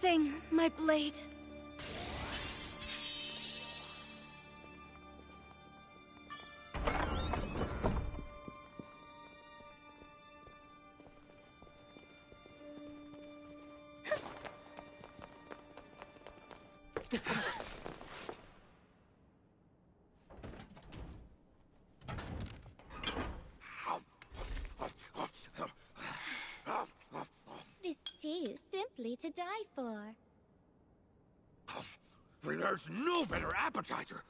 sing, my blade. To die for. There's no better appetizer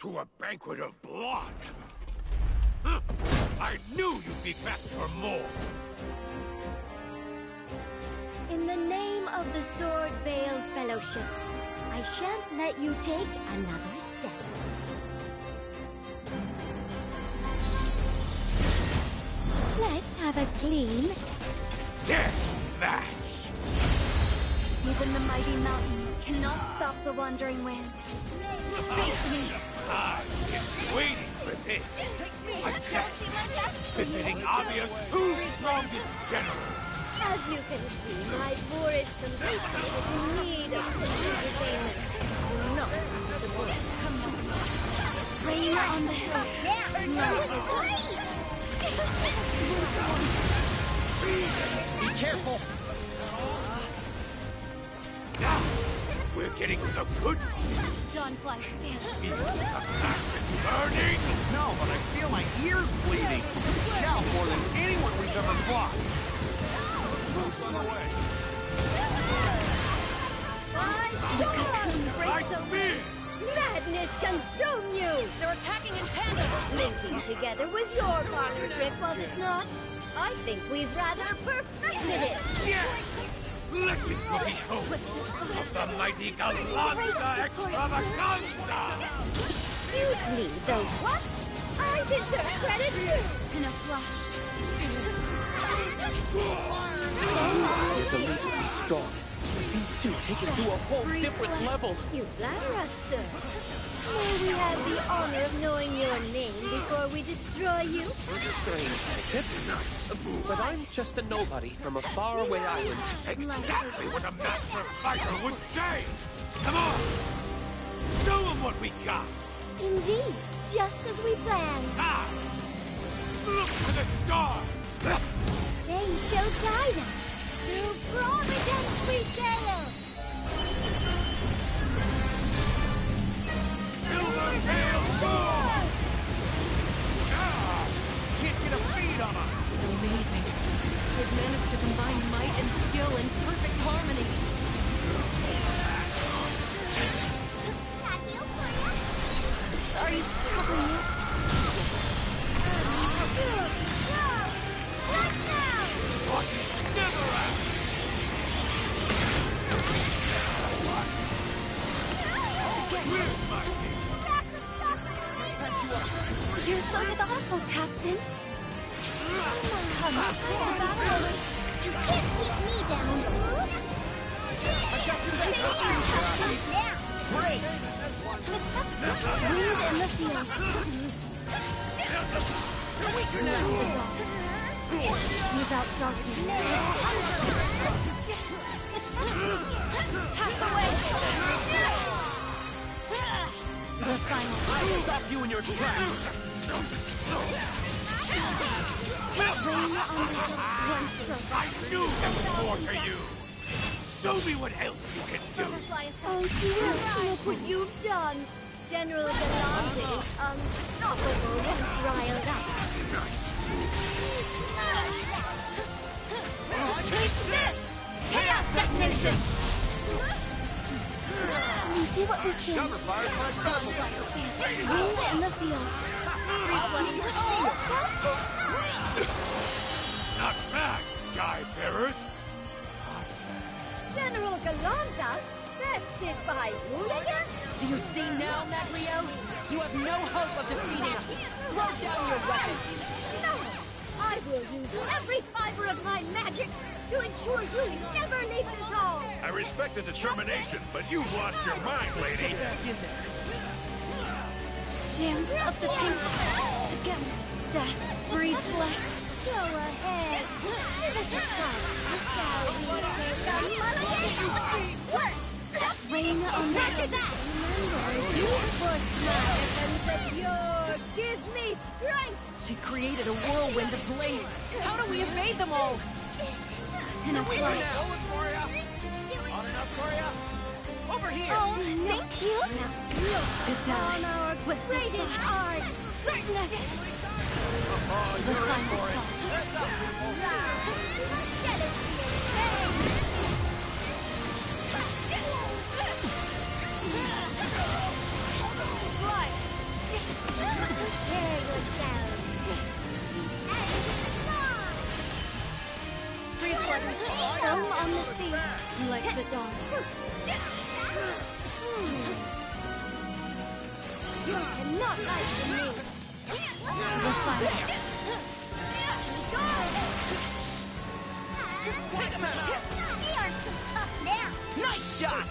to a banquet of blood. I knew you'd be back for more. In the name of the Sword Veil Fellowship, I shan't let you take another step. Let's have a clean death match. Even the mighty mountain cannot stop the wandering wind. Face me! I've been waiting for this! A death match befitting Abia's two strongest generals! As you can see, my boorish completion is in need of some entertainment. I'm not disappointed. Come on. Rain on the hill. No. Be careful! Now, we're getting to the good part. Don't fly still. Is the passion burning? No, but I feel my ears bleeding. You shout more than anyone we've ever fought. Rope's on the way. I spear! Madness consume you! They're attacking in tandem. Linking together was your partner trick, was it not? I think we've rather perfected it. Yes! Let it be told of the mighty Galanza Extravaganza! Excuse me, though, what? I deserve credit too! In a flash. Galanza is allegedly strong, but these two take it to a whole different level. You flatter us, sir. May we have the honor of knowing your name before we destroy you? Nice. But I'm just a nobody from a faraway island. Exactly what a master fighter would say! Come on! Show them what we got! Indeed, just as we planned. Ah! Look to the stars! They shall guide us through Providence we sail! Can't get a beat on us! It's amazing. They've managed to combine might and skill in perfect harmony. Sorry to trouble you. What now? What never happened! Where's my team? You're so thoughtful, Captain. Come on, you can't keep me down. I got you back. Great. Weird in the field. You're weaker now. Without darkness. Pass away. I'll stop you in your tracks! I knew there was more to you! Show me what else you can do! Oh dear, look what you've done! General Galanza is unstoppable once riled up! Nice! Take this! Chaos technician! We do what we can. Cover fires my special. Move in the field. Not bad, Skyfarers. General Galanza, bested by Rooligans. Do you see now, Maglio? You have no hope of defeating us. Throw down your weapon. No, I will use every fiber of my magic to ensure you never leave this hall! I respect the determination, but you've lost your mind, lady! Dance of the pink. Again, death breathes life. Give me strength! She's created a whirlwind of blades. How do we evade them all? In a flash. On an Astraeus. Over here. Oh, thank you. On our greatest art, certainness. The final song. Thumb on the sea, like the dawn. You cannot hide from me. The fire. They are so tough now. Nice shot.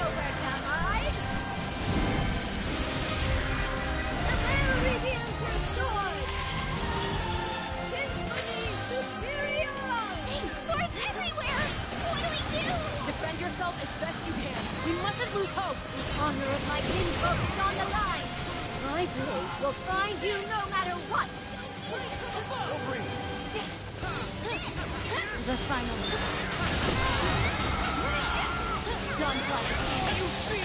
Over time! The veil reveals her sword! Symphony superior! Swords everywhere! What do we do? Defend yourself as best you can. We mustn't lose hope. The honor of my kinfolk is on the line. My blade will find you no matter what. The final one. Done fighting. You see?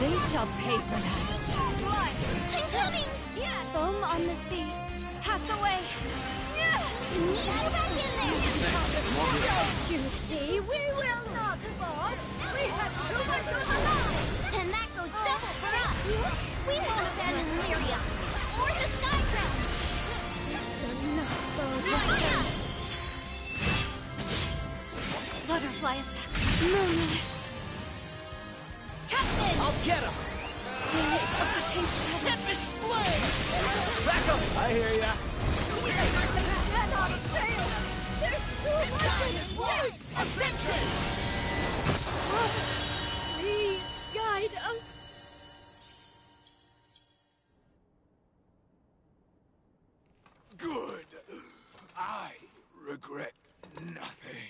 They shall pay for that. I'm coming! Foam on the sea. Pass away. You need to get back in there. You see, we will not fall. We have too much on the line. And that goes double for us. We won't abandon Lyria or the Sky Realm. This does not bode well. Butterfly effect. Moon. Captain! I'll get him. Tempest flame. Back up. I hear ya. I cannot fail. There's too much in this world. Ascension. Please guide us. Good. I regret nothing.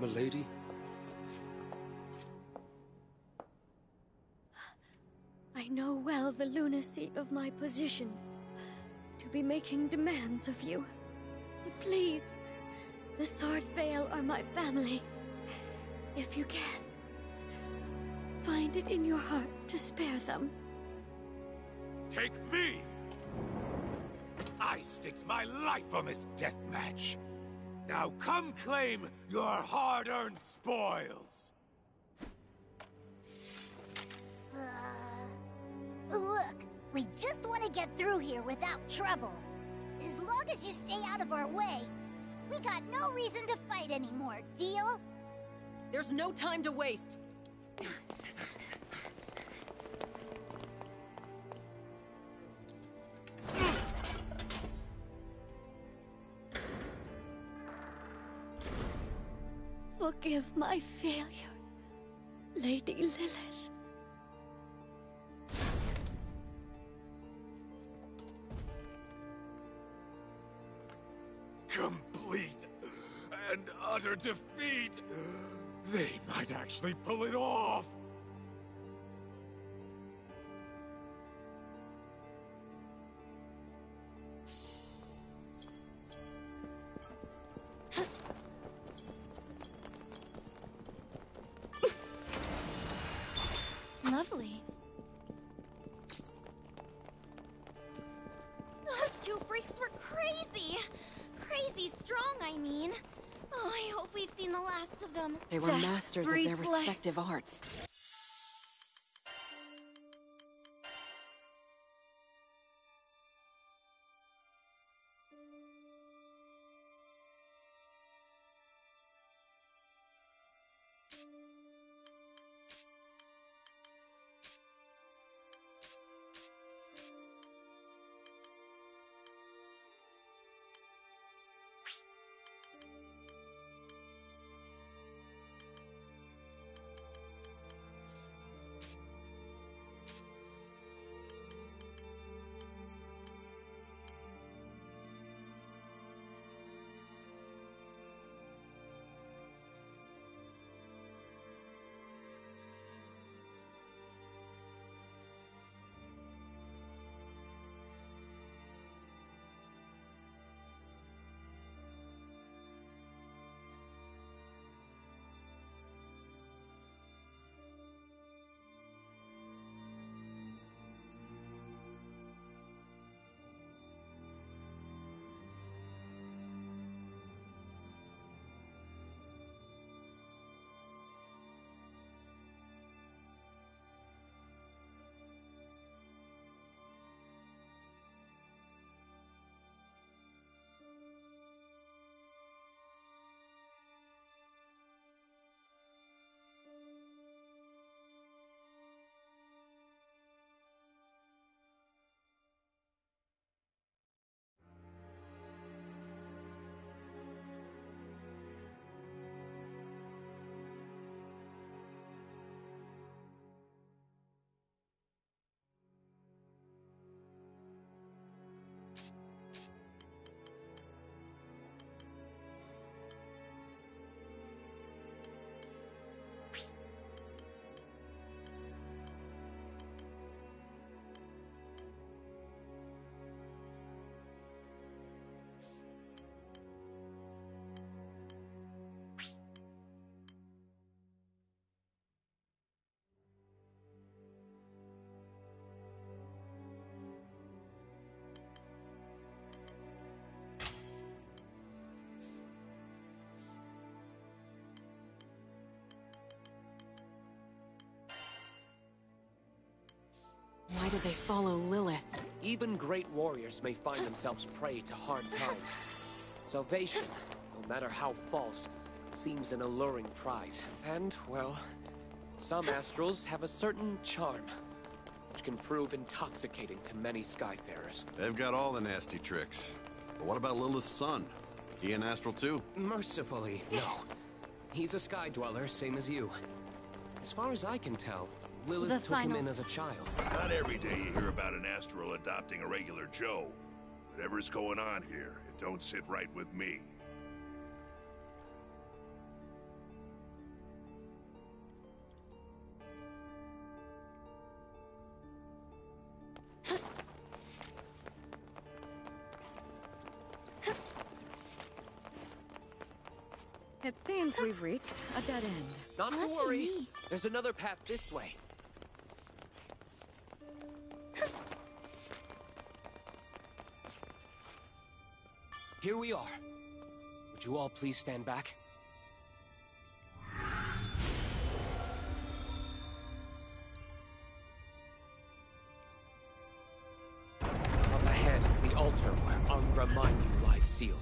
Milady? I know well the lunacy of my position. To be making demands of you. But please, the Sword Veil are my family. If you can, find it in your heart to spare them. Take me! I staked my life on this death match. Now come claim your hard-earned spoils. Look, we just want to get through here without trouble. As long as you stay out of our way, we got no reason to fight anymore, deal? There's no time to waste. Forgive my failure, Lady Lilith. Complete and utter defeat. They might actually pull it off. crazy! Crazy strong, I mean. Oh, I hope we've seen the last of them. They were masters of their respective arts. Why did they follow Lilith? Even great warriors may find themselves prey to hard times. Salvation, no matter how false, seems an alluring prize. And, well, some astrals have a certain charm, which can prove intoxicating to many Skyfarers. They've got all the nasty tricks. But what about Lilith's son? He an astral too? Mercifully, no. He's a sky dweller, same as you. As far as I can tell, Lilith took him in as a child. Not every day you hear about an astral adopting a regular Joe. Whatever's going on here, it don't sit right with me. It seems we've reached a dead end. Not to worry. There's another path this way. Here we are. Would you all please stand back? Up ahead is the altar where Angra Mainyu lies sealed.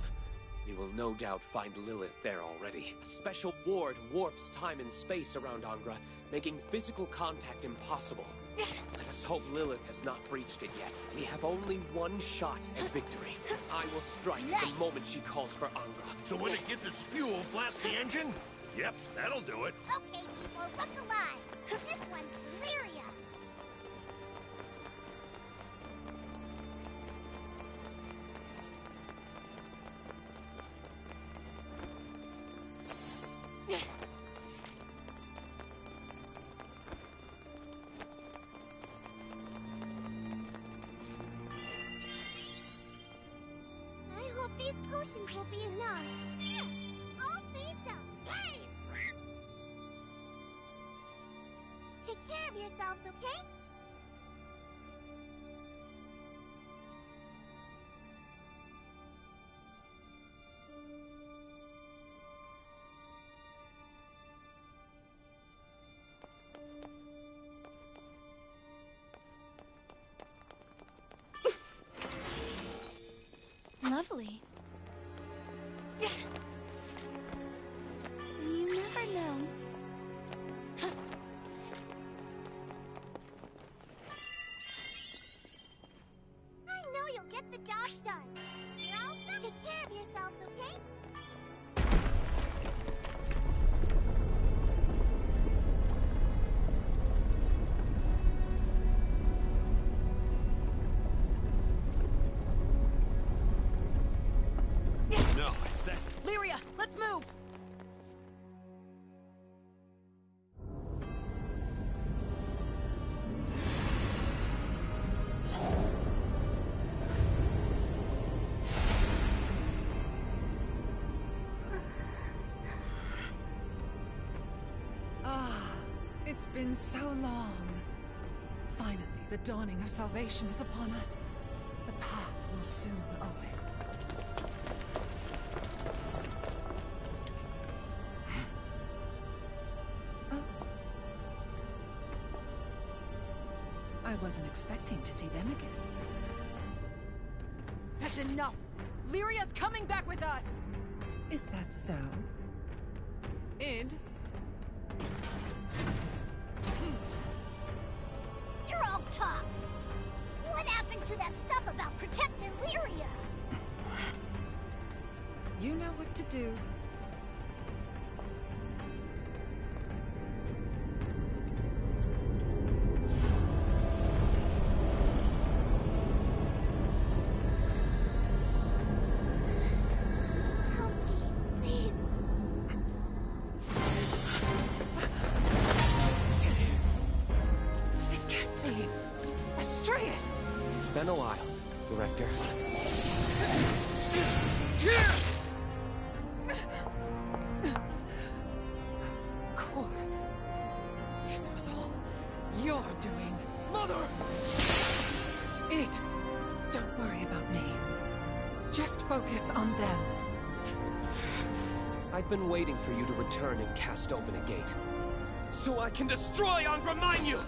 We will no doubt find Lilith there already. A special ward warps time and space around Angra, making physical contact impossible. Let us hope Lilith has not breached it yet. We have only one shot at victory. I will strike the moment she calls for Angra. So when it gets its fuel, blast the engine? Yep, that'll do it. Okay, people, look alive. This one's Lyria. carefully. You never know. I know you'll get the job done. Now, take care of yourselves, okay? It's been so long. Finally, the dawning of salvation is upon us. The path will soon open. Oh. I wasn't expecting to see them again. That's enough! Lyria's coming back with us! Is that so? Id? Talk. What happened to that stuff about protecting Lyria? You know what to do. Been waiting for you to return and cast open a gate, so I can destroy Angra Mainyu!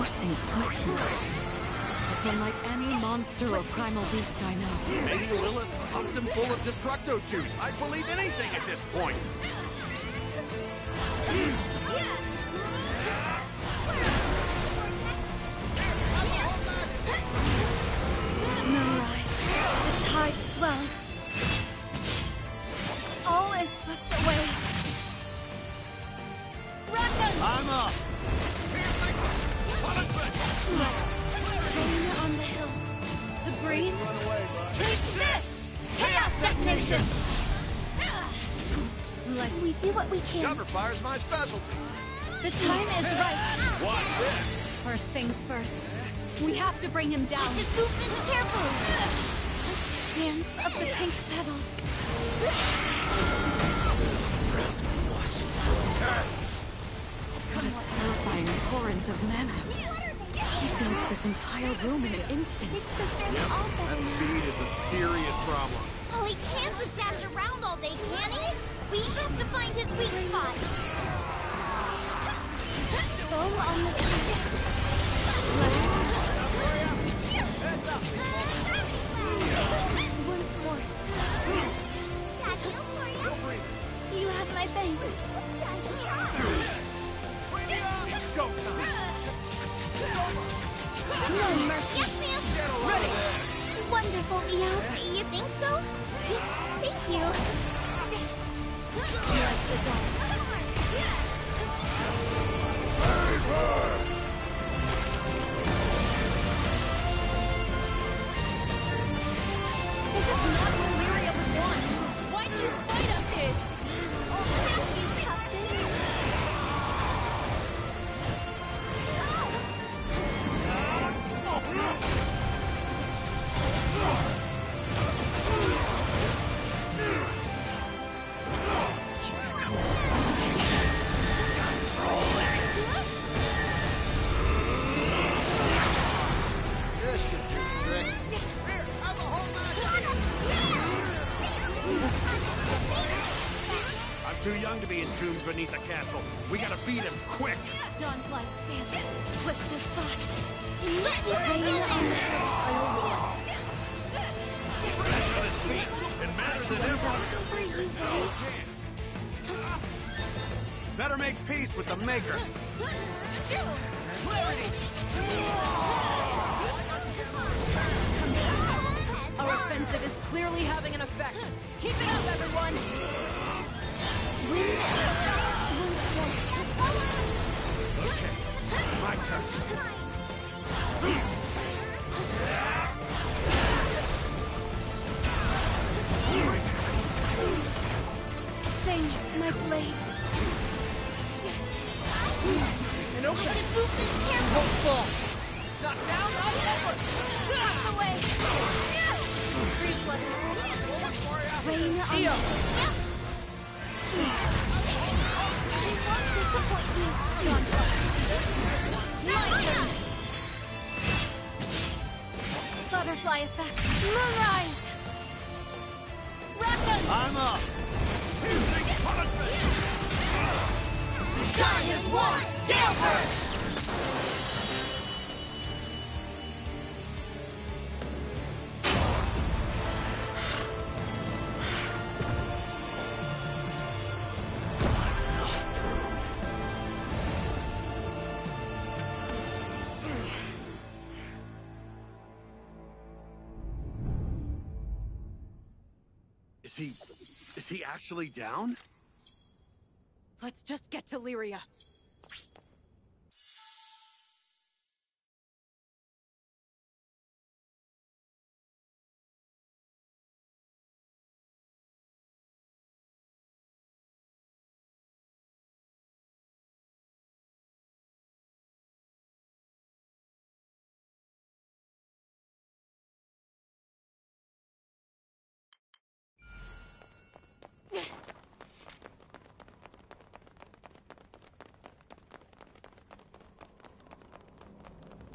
coursing through here. It's unlike any monster or primal beast I know. Maybe Lilith pumped him full of Destructo juice. I'd believe anything at this point. Moonrise, the tide swells. All is swept away. Random! I'm up! Piercing! Punishment! Rain on the hills. The breeze. Take this! Chaos detonation! We do what we can. Cover fire's my specialty. The time is right. Watch this! First things first. We have to bring him down. Watch his movements carefully! Dance of the pink petals. What a terrifying torrent of mana. He filled this entire room in an instant. Yep, that speed is a serious problem. Well, he can't just dash around all day, can he? We have to find his weak spot. Go on the side. Once more. Dad, he'll for you. You have my thanks. Go time. No mercy. Yes, ma'am. Ready. Wonderful, Leo. You think so? Thank you. Yes, this is not what Lyria would want. Why do you fight us, Id? Beneath the castle. We gotta beat him, quick! Dawnfly stands, swift as thought. Back on his feet, and madder than ever. There's no chance. Better make peace with the Maker. Our offensive is clearly having an effect. Keep it up, everyone! Okay, my turn. Save my blade. And okay. I just moved this careful. Don't fall. Not down, I'll never. Out the way. Three flutters. Rain on. I want to support you. Butterfly effect. Moonrise. Rapid. I'm up. Shine is one. Gale first. Is he actually down? Let's just get to Lyria.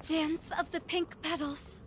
Dance of the pink petals.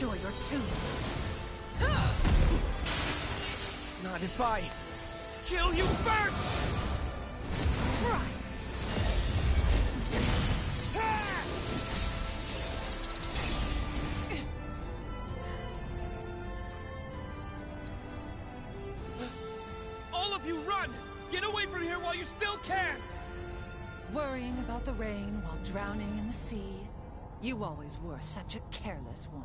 destroy your tomb. Not if I kill you first! Try. All of you run! Get away from here while you still can! Worrying about the rain while drowning in the sea. You always were such a careless one.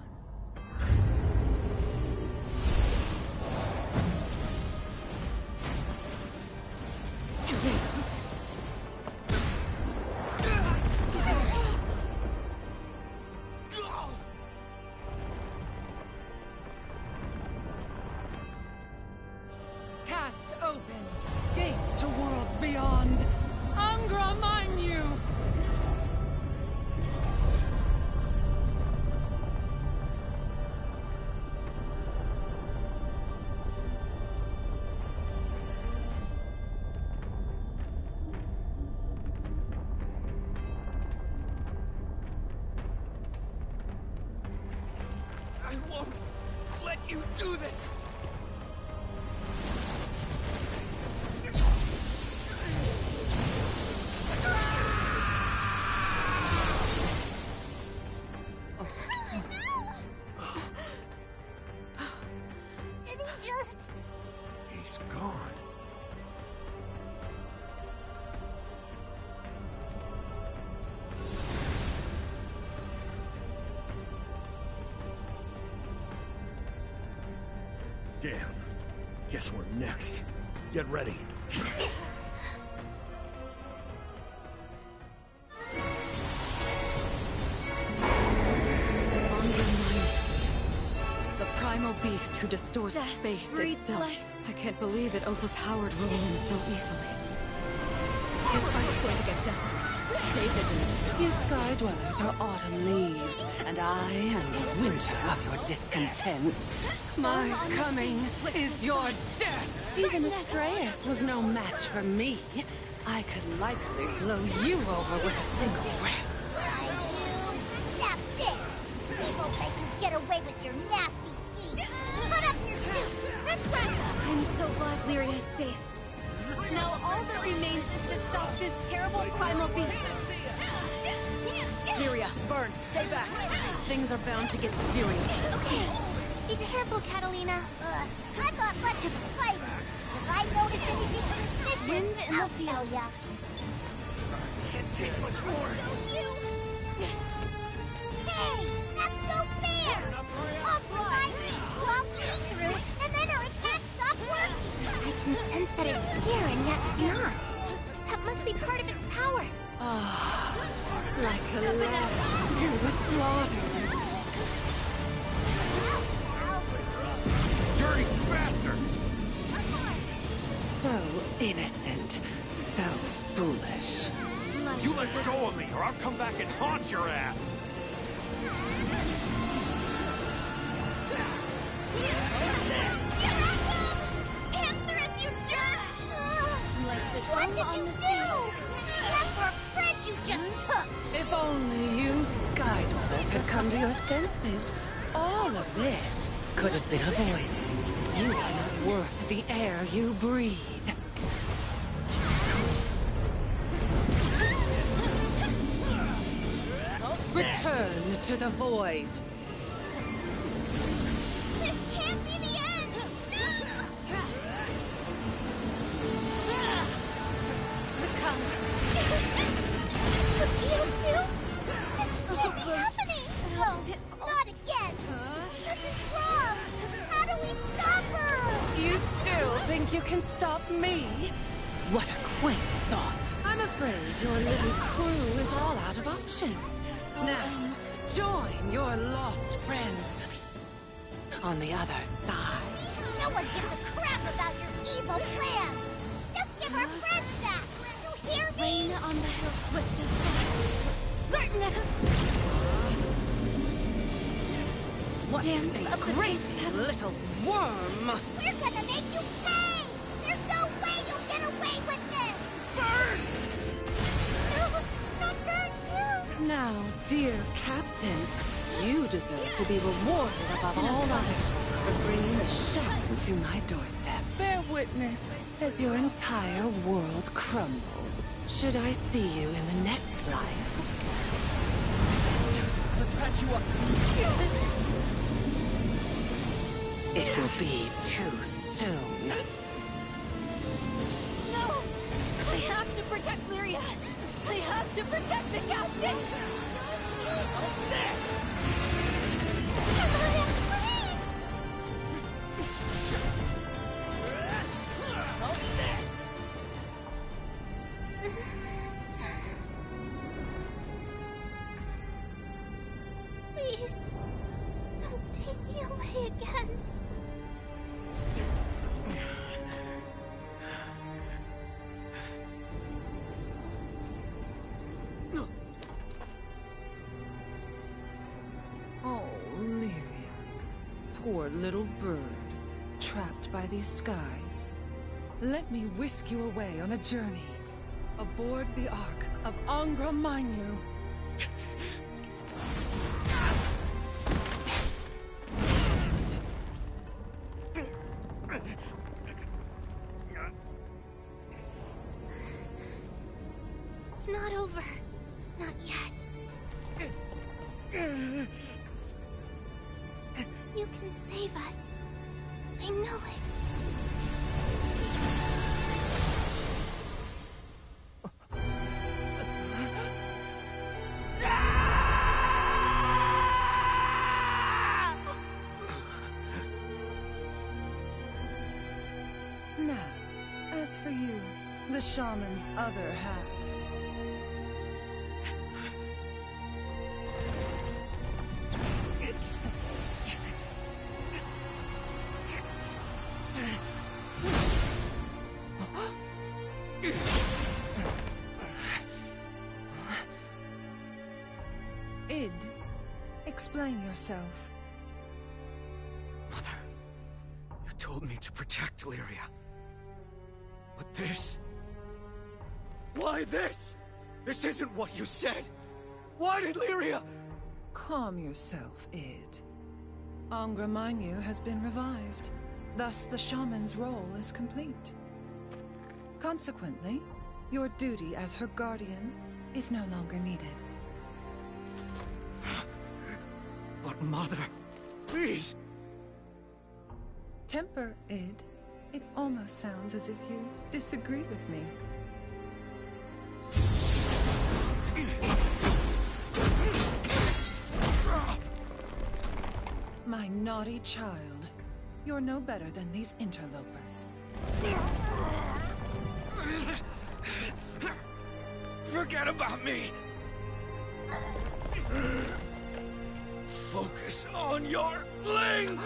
Damn. Guess we're next. Get ready. The primal beast who distorts death space itself. Life. I can't believe it overpowered Rooligans so easily. This fight is going to get desolate. Stay vigilant. You sky dwellers are autumn leaves, and I am the winter of your discontent. My coming is your death! Even Astraeus was no match for me. I could likely blow you over with a single breath. Stop this! We won't let you get away with your nasty schemes! Put up your suit! Let's run! I'm so glad Lyria is safe. Now all that remains is to stop this terrible primal beast. Lyria, burn! Stay back! Things are bound to get serious. Okay. Be careful, Catalina. I'm not much of a fighter. If I notice anything suspicious, wind in I'll the tell ya. I can't take much more. Don't you? Hey! That's no fair! All through my wall came through, and then her attack stopped working! I can sense that it's here and yet not. That must be part of its power. Ah, oh, like a lamb through the slaughter. Dirty bastard! So innocent, so foolish. You let go of me, or I'll come back and haunt your ass! Answer us, you jerk! What did you do? That's our friend you just took! If only you guide us had come to your senses, all of this could have been avoided. You are not worth the air you breathe. Return to the void. This can't be the end! No! Succumb. This can't be happening! Oh, not again! This is wrong! How do we stop her? You still think you can stop me? What a quaint thought. I'm afraid your little crew is all out of options. Now, join your lost friends on the other side. No one gives a crap about your evil plan. Just give our friends back. You hear me? Rain on the hill with disaster. Certain. What a great little worm! We're gonna make you pay! There's no way you'll get away with this! Burn! No, not burn too! Now, dear Captain, You deserve to be rewarded above all others for bringing the shine to my doorstep. Bear witness as your entire world crumbles. Should I see you in the next life? Let's patch you up. It will be too soon. No! I have to protect Lyria! I have to protect the captain! What's this? What's this? Please, don't take me away again. Little bird, trapped by these skies. Let me whisk you away on a journey, aboard the Ark of Angra Mainyu. It's not over. Not yet. You can save us. I know it. Now, as for you, the shaman's other half. Id, explain yourself. Mother, you told me to protect Lyria. But this... Why this? This isn't what you said! Why did Lyria... Calm yourself, Id. Angra Mainyu has been revived. Thus, the shaman's role is complete. Consequently, your duty as her guardian is no longer needed. But Mother, please! Temper, Id. It almost sounds as if you disagree with me. My naughty child. You're no better than these interlopers. Forget about me! Focus on your link!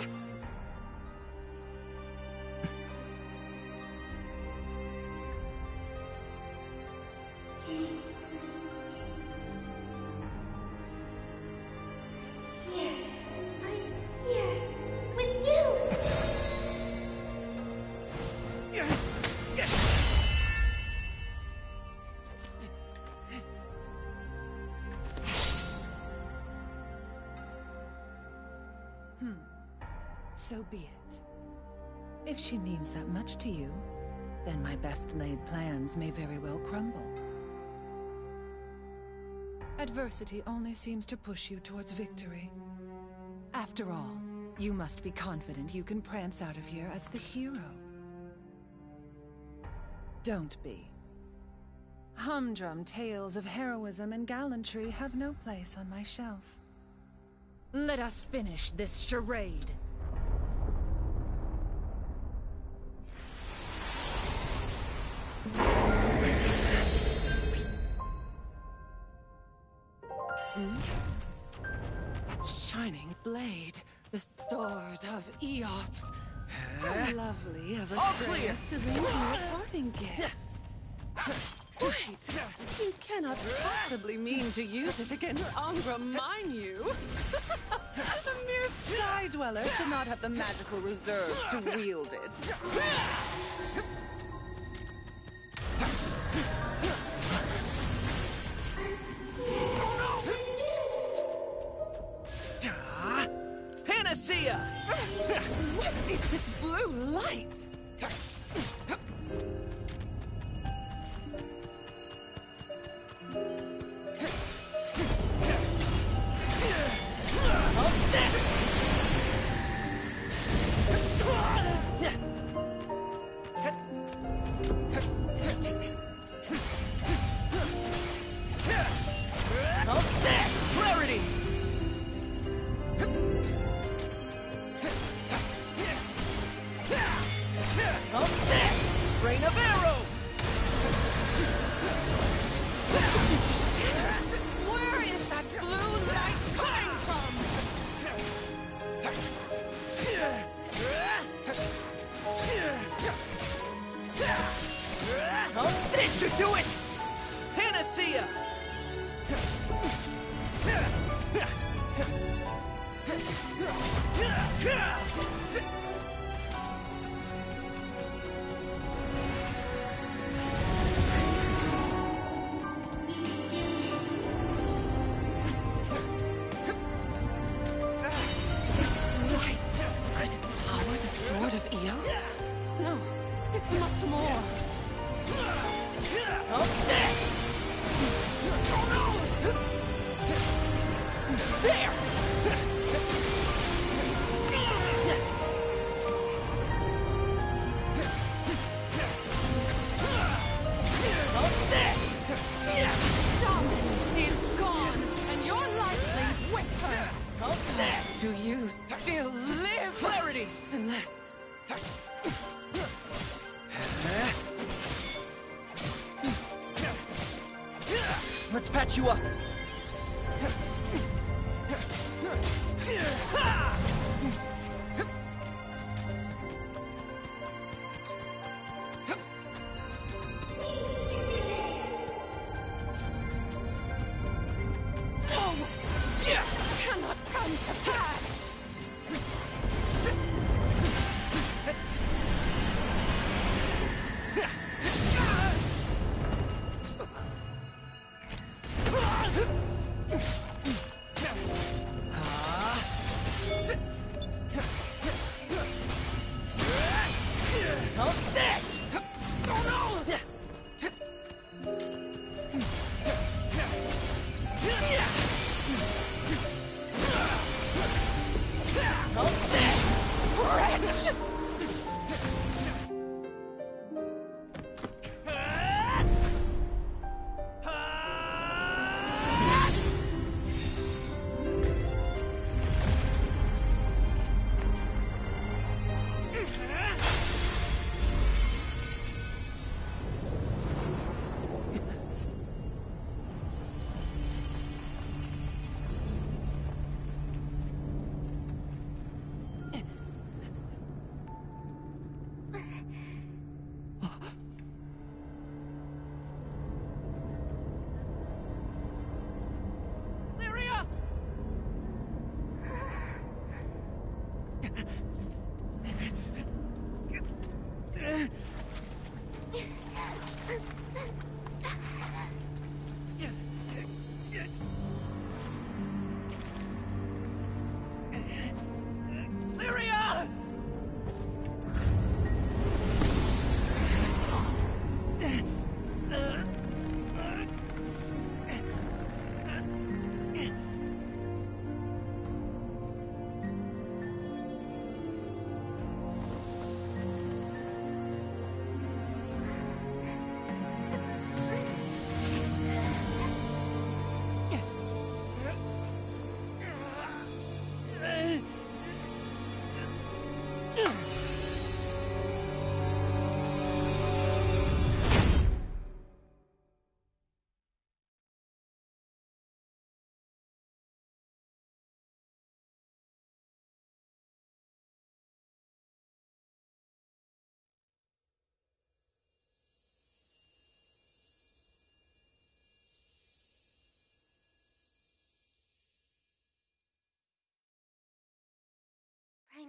So be it. If she means that much to you, then my best-laid plans may very well crumble. Adversity only seems to push you towards victory. After all, you must be confident you can prance out of here as the hero. Don't be. Humdrum tales of heroism and gallantry have no place on my shelf. Let us finish this charade! That shining blade, the sword of Eos. How lovely of Astraeus to leave you a parting gift. Wait, you cannot possibly mean to use it against Angra Mainyu. A mere sky dweller could not have the magical reserves to wield it. Oh no! Huh? This should do it! Panacea!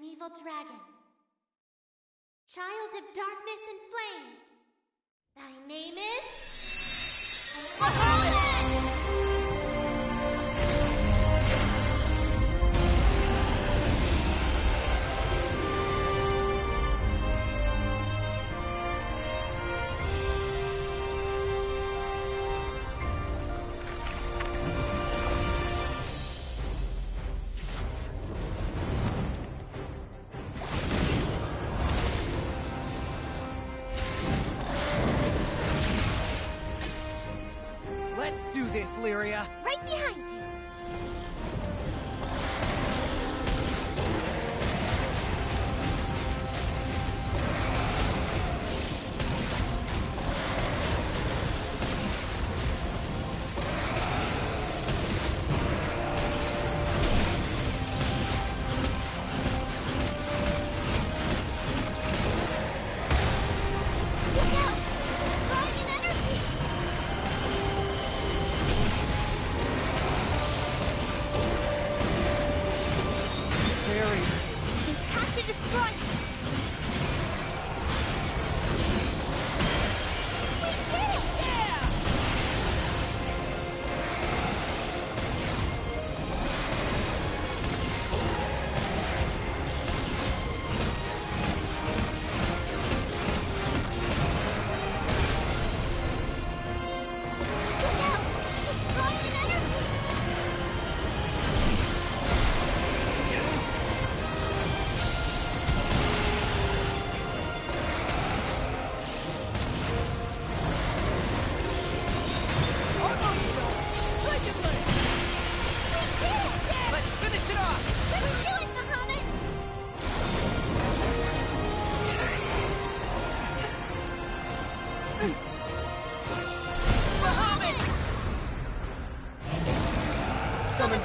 Primeval dragon, child of darkness and flames, thy name is Lyria. Right behind you. Look out! Flying in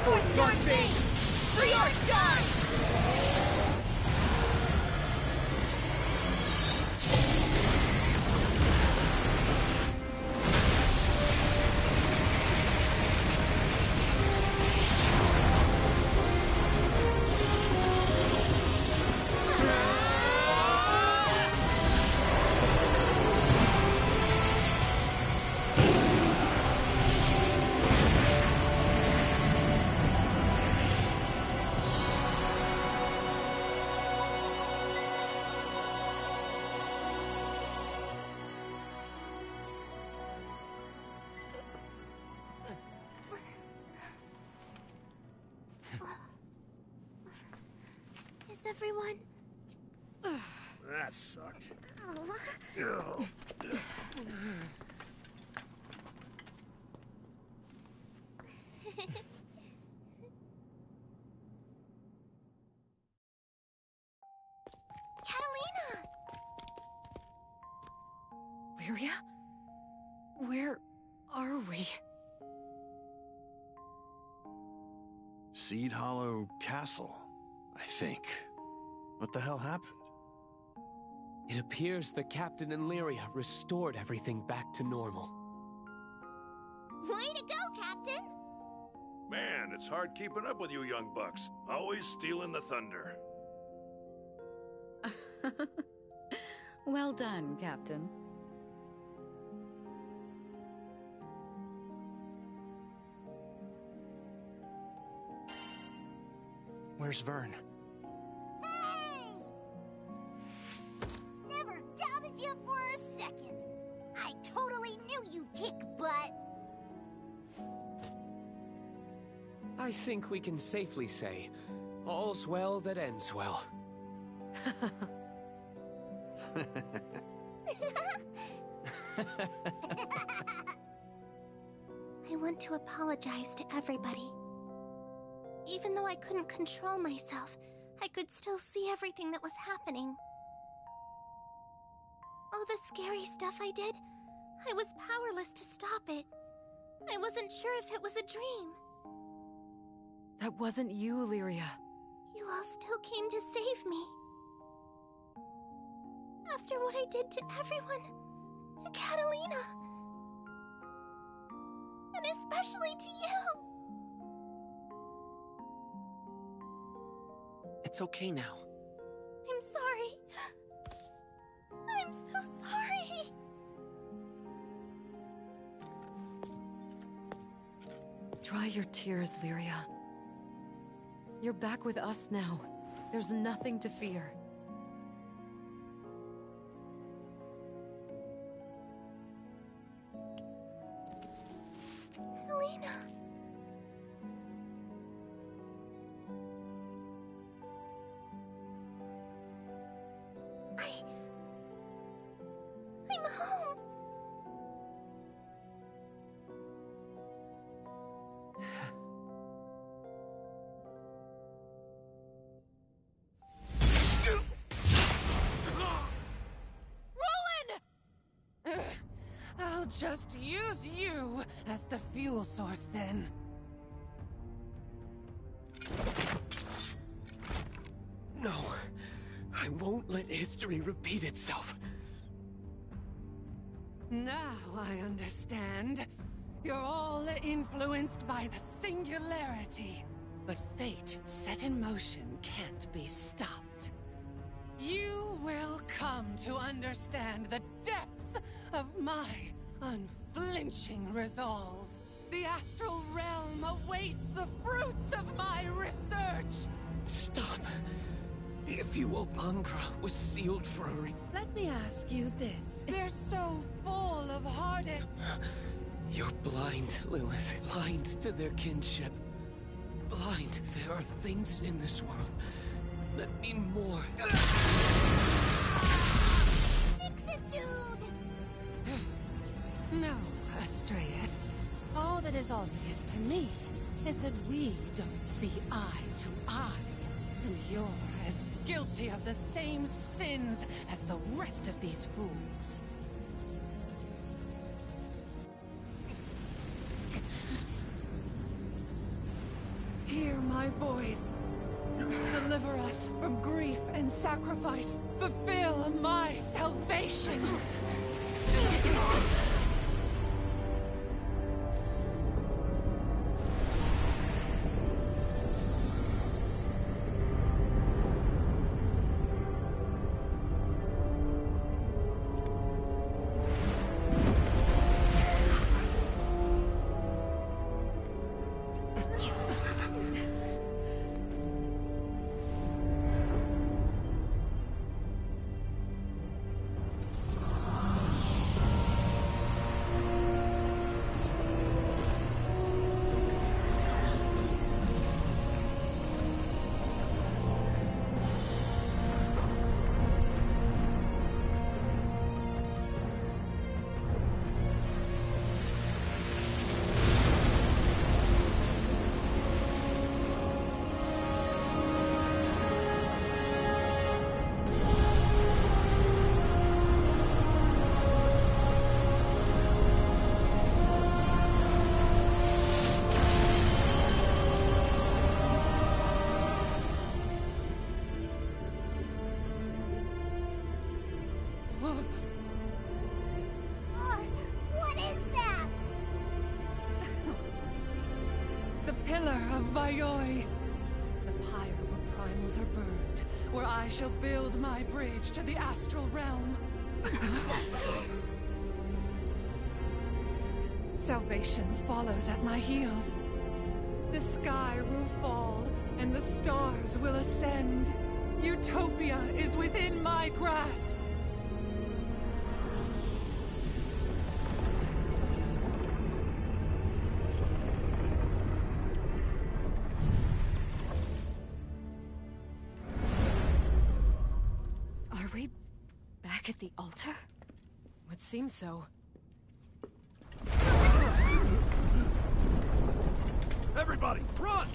for dark fate! Free our skies! Everyone? That sucked. Oh. Catalina! Lyria? Where are we? Seedhollow Castle, I think. What the hell happened? It appears the Captain and Lyria restored everything back to normal. Way to go, Captain! Man, it's hard keeping up with you young bucks. Always stealing the thunder. Well done, Captain. Where's Vern? I think we can safely say, all's well that ends well. I want to apologize to everybody. Even though I couldn't control myself, I could still see everything that was happening. All the scary stuff I did, I was powerless to stop it. I wasn't sure if it was a dream. That wasn't you, Lyria. You all still came to save me. After what I did to everyone, to Catalina, and especially to you. It's okay now. I'm sorry. I'm so sorry. Dry your tears, Lyria. You're back with us now. There's nothing to fear. Catalina. I'm home. Just use you as the fuel source, then. No, I won't let history repeat itself. Now I understand. You're all influenced by the singularity. But fate set in motion can't be stopped. You will come to understand the depths of my unflinching resolve. The Astral Realm awaits the fruits of my research! Stop. If you will, Angra was sealed for a reason. Let me ask you this. They're so full of heartache. You're blind, Lilith. Blind to their kinship. Blind. There are things in this world that mean more. Fix it, dude! No, Astraeus. All that is obvious to me is that we don't see eye to eye. And you're as guilty of the same sins as the rest of these fools. my voice. Deliver us from grief and sacrifice. Fulfill my salvation. Pillar of Vayoy. The pyre where primals are burned, where I shall build my bridge to the Astral Realm. Salvation follows at my heels. The sky will fall, and the stars will ascend. Utopia is within my grasp. At the altar? Would seem so. Everybody, run!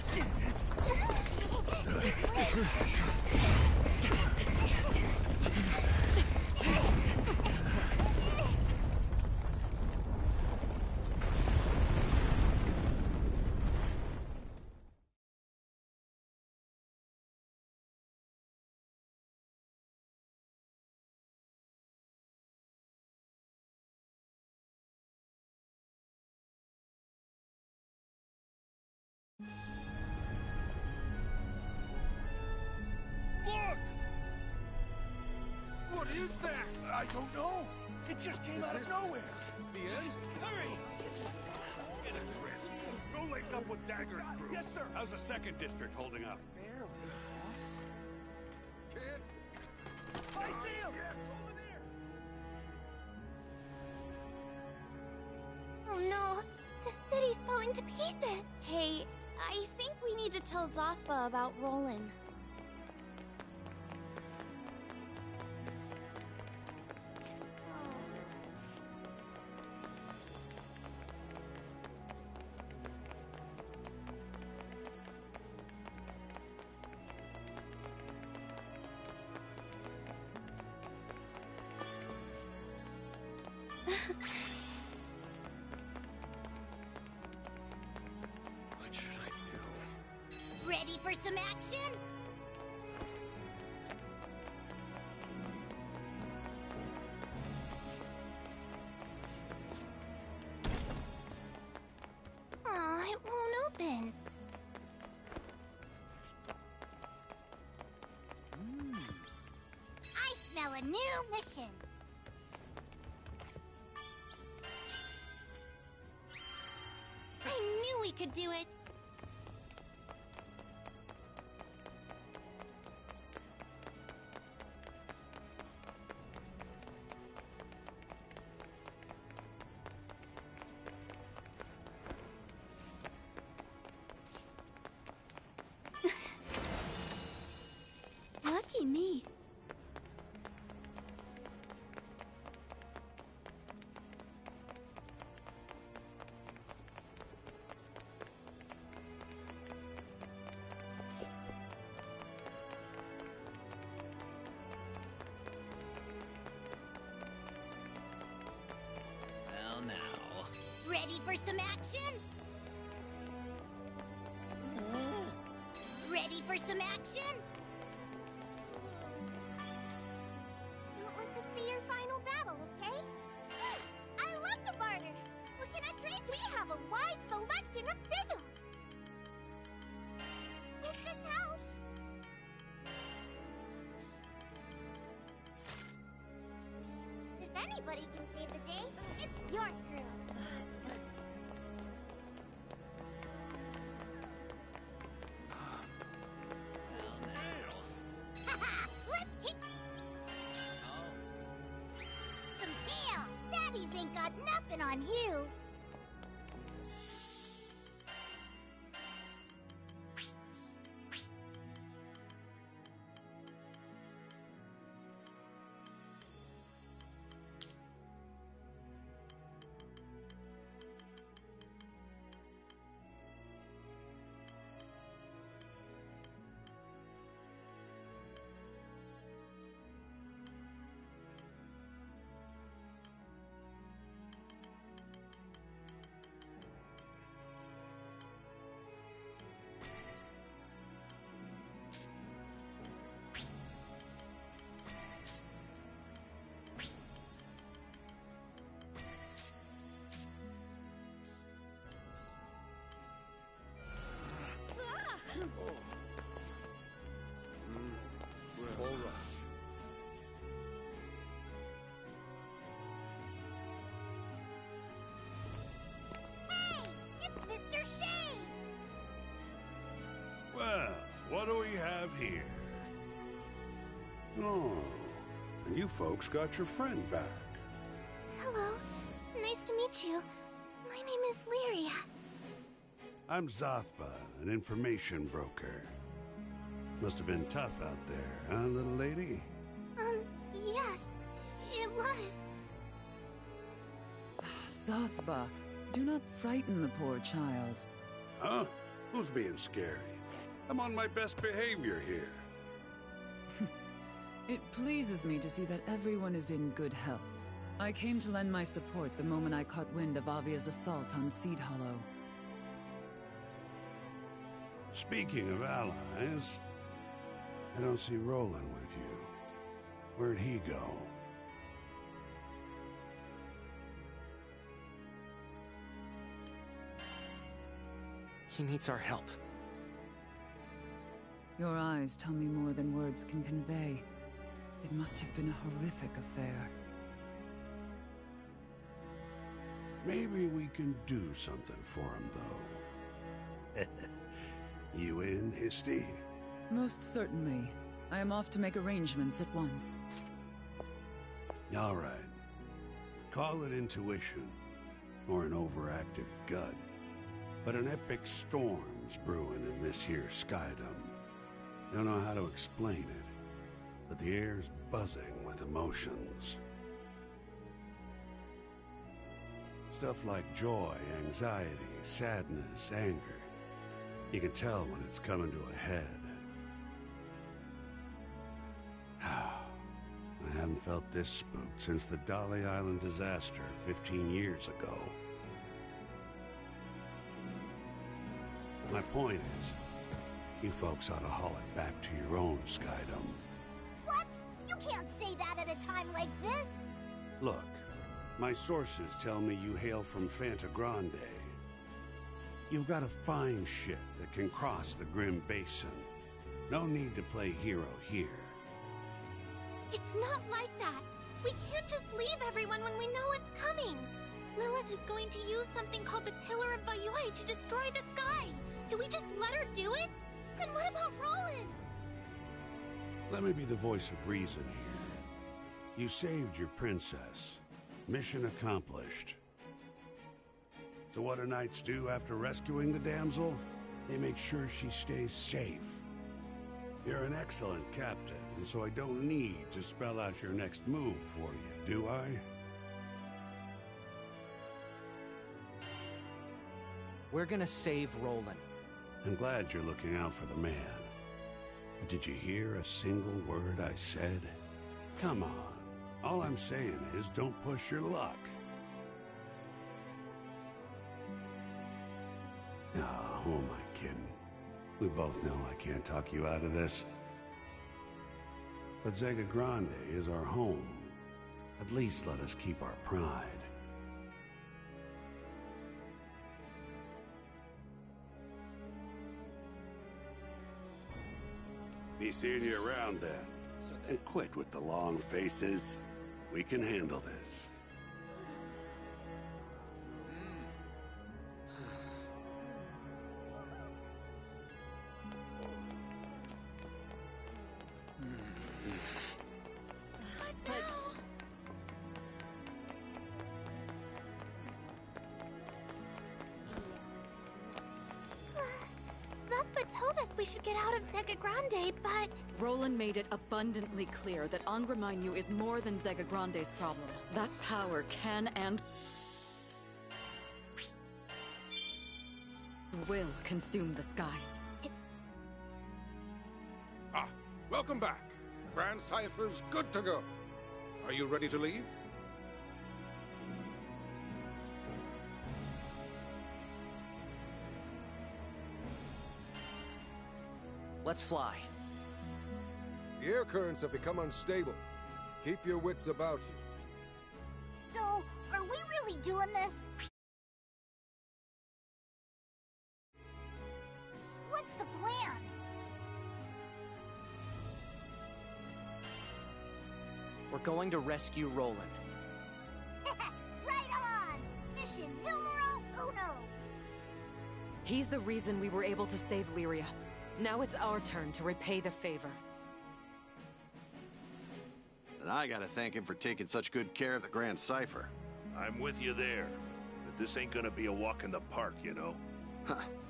Look! What is that? I don't know. It just came out of nowhere. The end? Hurry! Get a grip. Go lace up with daggers, bro. Yes, sir. How's the second district holding up? Barely, boss. Kid. I see him! Over there! Oh, no. The city's falling to pieces. Hey, I think we need to tell Zothba about Roland. For some action? Aw, it won't open. I smell a new mission. I knew we could do it. Me. Well, now. Ready for some action? for some action? Don't let this be your final battle, okay? I love to barter! What can I trade? We have a wide selection of sigils! Hope this helps! If anybody can save the day, it's your crew! On you. What do we have here? Oh, and you folks got your friend back. Hello. Nice to meet you. My name is Lyria. I'm Zathba, an information broker. Must have been tough out there, huh, little lady? Yes, it was. Zathba, do not frighten the poor child. Huh? Who's being scary? I'm on my best behavior here. It pleases me to see that everyone is in good health. I came to lend my support the moment I caught wind of Avia's assault on Seedhollow. Speaking of allies, I don't see Roland with you. Where'd he go? He needs our help. Your eyes tell me more than words can convey. It must have been a horrific affair. Maybe we can do something for him, though. You in, Histy? Most certainly. I am off to make arrangements at once. All right. Call it intuition, or an overactive gut. But an epic storm's brewing in this here skydom. Don't know how to explain it, but the air's buzzing with emotions. Stuff like joy, anxiety, sadness, anger. You can tell when it's coming to a head. I haven't felt this spooked since the Dolly Island disaster 15 years ago. My point is, you folks ought to haul it back to your own skydom. What? You can't say that at a time like this! Look, my sources tell me you hail from Fanta Grande. You've got a fine ship that can cross the Grim Basin. No need to play hero here. It's not like that. We can't just leave everyone when we know it's coming. Lilith is going to use something called the Pillar of Vayoy to destroy the sky. Do we just let her do it? And what about Roland? Let me be the voice of reason here. You saved your princess. Mission accomplished. So what do knights do after rescuing the damsel? They make sure she stays safe. You're an excellent captain, and so I don't need to spell out your next move for you, do I? We're gonna save Roland. I'm glad you're looking out for the man. But did you hear a single word I said? Come on. All I'm saying is don't push your luck. Ah, who am I kidding? We both know I can't talk you out of this. But Zegagrande is our home. At least let us keep our pride. Be seeing you around then. And quit with the long faces. We can handle this. Made it abundantly clear that Angra Mainyu is more than Zegagrande's problem. That power can and will consume the skies. Welcome back. Grand Cypher's good to go. Are you ready to leave? Let's fly. The air currents have become unstable. Keep your wits about you. So, are we really doing this? What's the plan? We're going to rescue Roland. Right on! Mission numero uno! He's the reason we were able to save Lyria. Now it's our turn to repay the favor. And I gotta thank him for taking such good care of the Grand Cypher. I'm with you there. But this ain't gonna be a walk in the park, you know.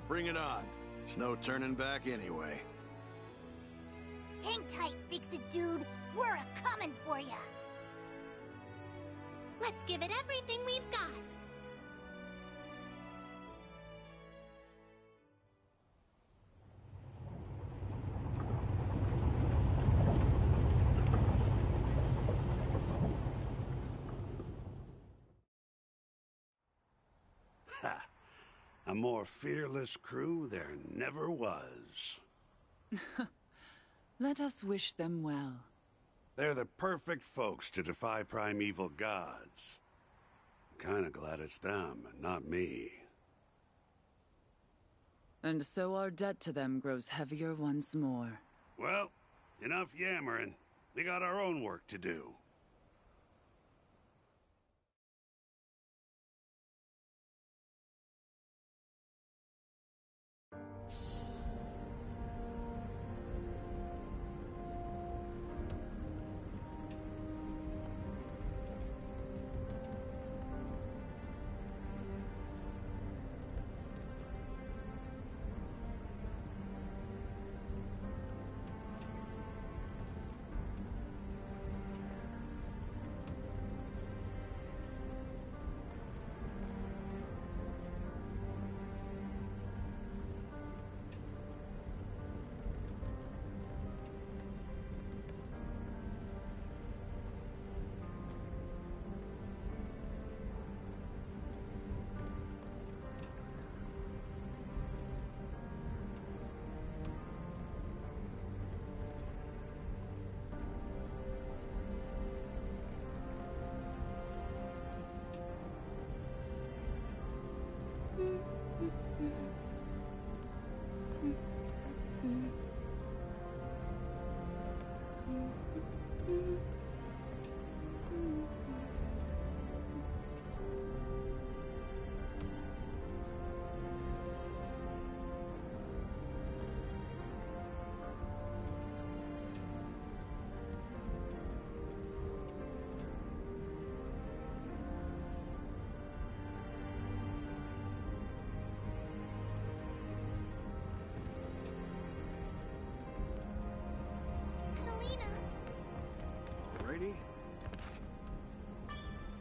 Bring it on. There's no turning back anyway. Hang tight, Fix-It Dude. We're a-comin' for ya. Let's give it everything we've got. A more fearless crew there never was. Let us wish them well. They're the perfect folks to defy primeval gods. I'm kinda glad it's them and not me. And so our debt to them grows heavier once more. Well, enough yammering. We got our own work to do.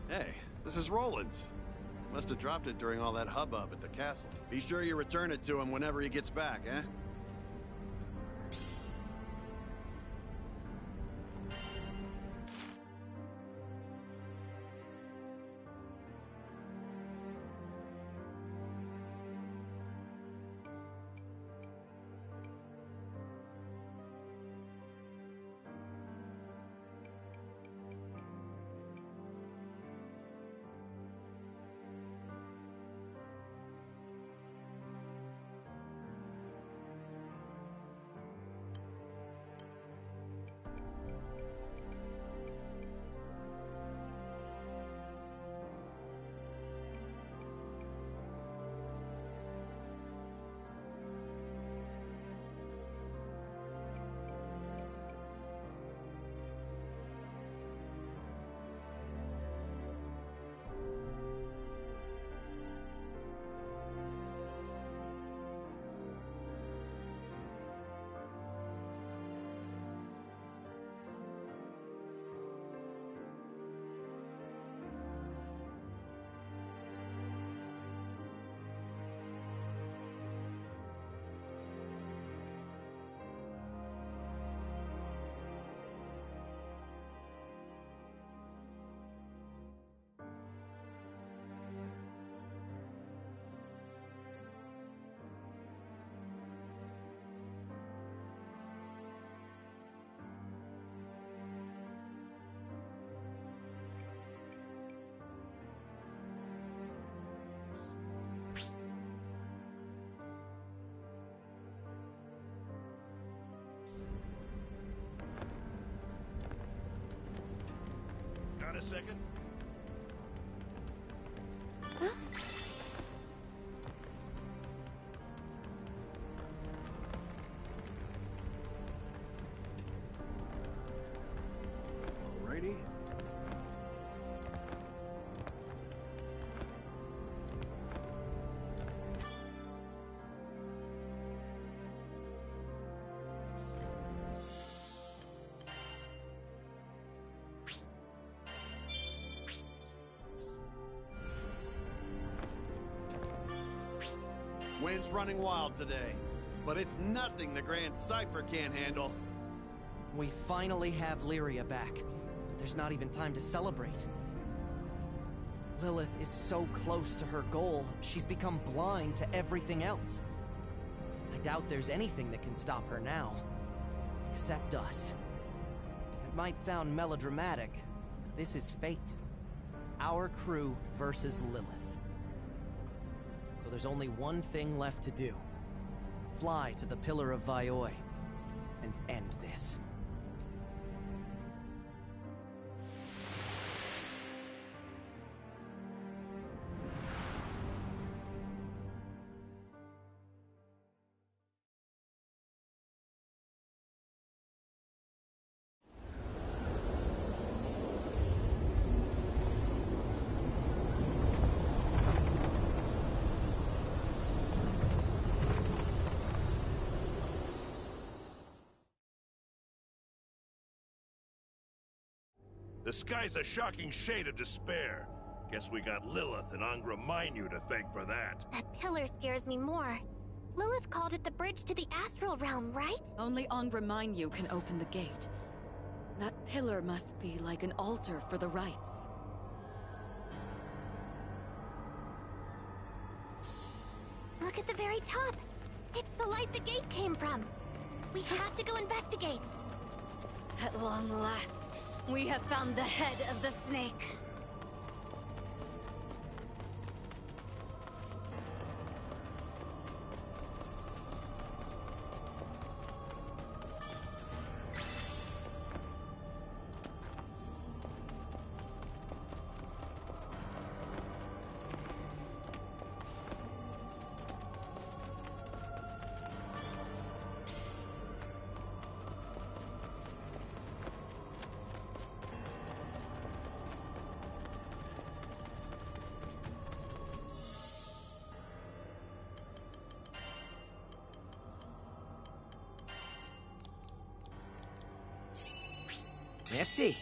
Hey, this is Roland's. Must have dropped it during all that hubbub at the castle. Be sure you return it to him whenever he gets back, eh? a second? Wind's running wild today, but it's nothing the Grand Cypher can't handle. We finally have Lyria back, but there's not even time to celebrate. Lilith is so close to her goal, she's become blind to everything else. I doubt there's anything that can stop her now, except us. It might sound melodramatic, but this is fate. Our crew versus Lilith. There's only one thing left to do. Fly to the Pillar of Vayoy and end this. The sky's a shocking shade of despair. Guess we got Lilith and Angra Mainyu to thank for that. That pillar scares me more. Lilith called it the bridge to the Astral Realm, right? Only Angra Mainyu can open the gate. That pillar must be like an altar for the rites. Look at the very top. It's the light the gate came from. We have to go investigate. At long last. We have found the head of the snake. Nifty.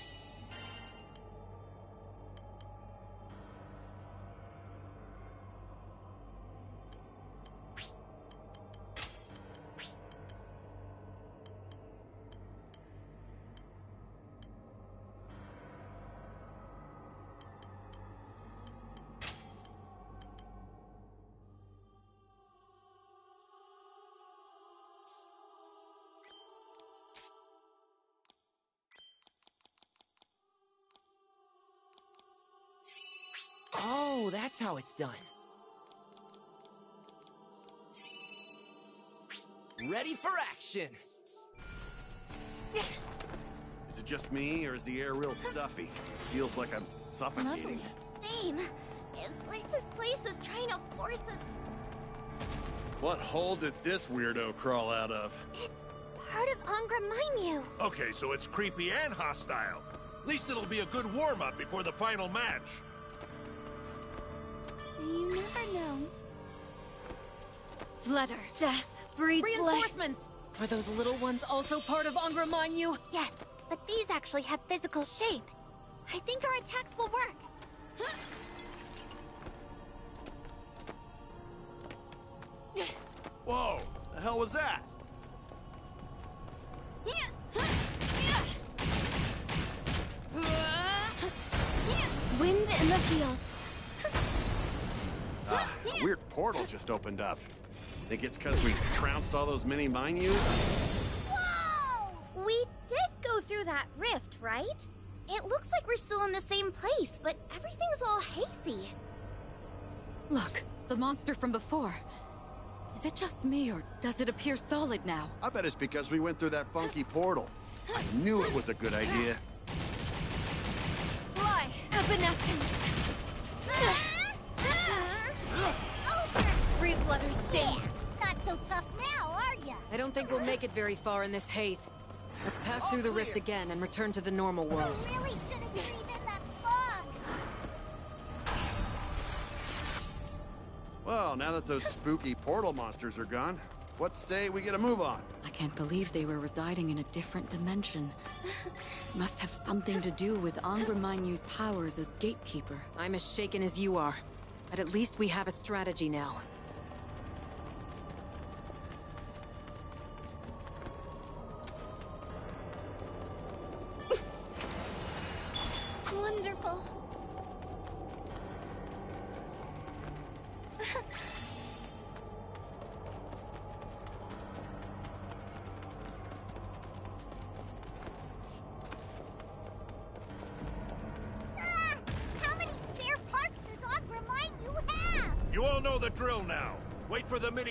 Oh, that's how it's done. Ready for action! Is it just me, or is the air real stuffy? Feels like I'm suffocating. Lovely. Same. It's like this place is trying to force us... What hole did this weirdo crawl out of? It's part of Angra Mainyu. Okay, so it's creepy and hostile. At least it'll be a good warm-up before the final match. You never know. Flutter, death, breed, reinforcements. Are those little ones also part of Angra Mainyu? Yes, but these actually have physical shape. I think our attacks will work. Huh? Whoa! The hell was that? Wind in the field. A weird portal just opened up. Think it's because we trounced all those mini Mainyu? Whoa! We did go through that rift, right? It looks like we're still in the same place, but everything's all hazy. Look, the monster from before. Is it just me, or does it appear solid now? I bet it's because we went through that funky portal. I knew it was a good idea. Why? Free flutter stink. Not so tough now, are ya? I don't think we'll make it very far in this haze. Let's pass through the rift again and return to the normal world. We really shouldn't breathe in that fog. Well, now that those spooky portal monsters are gone, what say we get a move on? I can't believe they were residing in a different dimension. Must have something to do with Angra Mainyu's powers as gatekeeper. I'm as shaken as you are, but at least we have a strategy now. Wonderful.